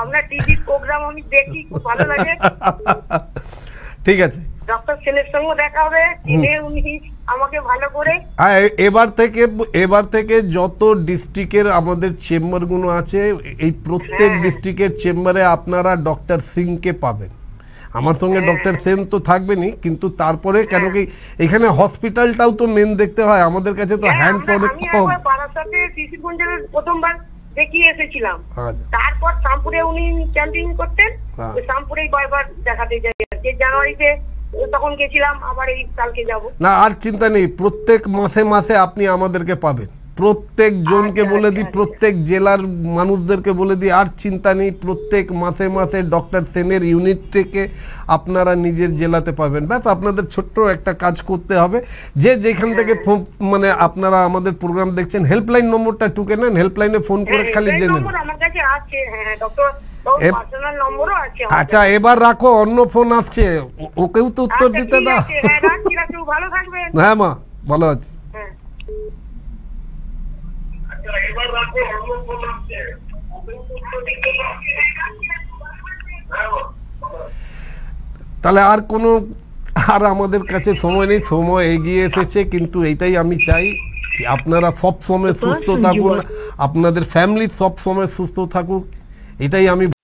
আপনার টিভি প্রোগ্রাম আমি দেখি, খুব ভালো লাগে। ঠিক আছে, ডক্টর সেনের সঙ্গে দেখা হবে, তিনি উনি আমাকে ভালো করে। হ্যাঁ, এবার থেকে যত ডিস্ট্রিক্টের আমাদের চেম্বারগুলো আছে, এই প্রত্যেক ডিস্ট্রিক্টের চেম্বারে আপনারা ডক্টর সিংকে পাবেন। আমার সঙ্গে ডক্টর সেন তো থাকবেনই, কিন্তু তারপরে কেন কি এখানে হসপিটালটাও তো মেন দেখতে হয়, আমাদের কাছে তো হ্যান্ডস অনেক কম। আমি বারাসাতে শিশির কুঞ্জের প্রথমবার দেখিয়ে এসেছিলাম, তারপর শ্যামপুরে উনি ক্যাম্পিং করতেন, শ্যামপুরেই কয়েকবার দেখাতে যাই। জানুয়ারিতে তখন গেছিলাম, আবার এই কালকে যাব। না আর চিন্তা নেই, প্রত্যেক মাসে মাসে আপনি আমাদেরকে পাবেন। প্রত্যেক জনকে বলে দিই, প্রত্যেক জেলার মানুষদেরকে বলে দিই, আর চিন্তা নেই, প্রত্যেক মাসে মাসে ডক্টর সেনের ইউনিট থেকে আপনারা নিজের জেলাতে পাবেন। ব্যাস আপনাদের ছোট্ট একটা কাজ করতে হবে, যে যেখান থেকে মানে আপনারা আমাদের প্রোগ্রাম দেখছেন, হেল্পলাইন নম্বরটা টুকে নেন, হেল্পলাইনে ফোন করে খালি জেনে। আচ্ছা এবার রাখো, অন্য ফোন আসছে, ওকেও তো উত্তর দিতে দাও। হ্যাঁ মা, ভালো আছি। তাহলে আর কোনো আর আমাদের কাছে সময় নেই, সময় এগিয়ে এসেছে, কিন্তু এইটাই আমি চাই কি আপনারা সব সময় সুস্থ থাকুন, আপনাদের ফ্যামিলি সব সময় সুস্থ থাকুক, এটাই আমি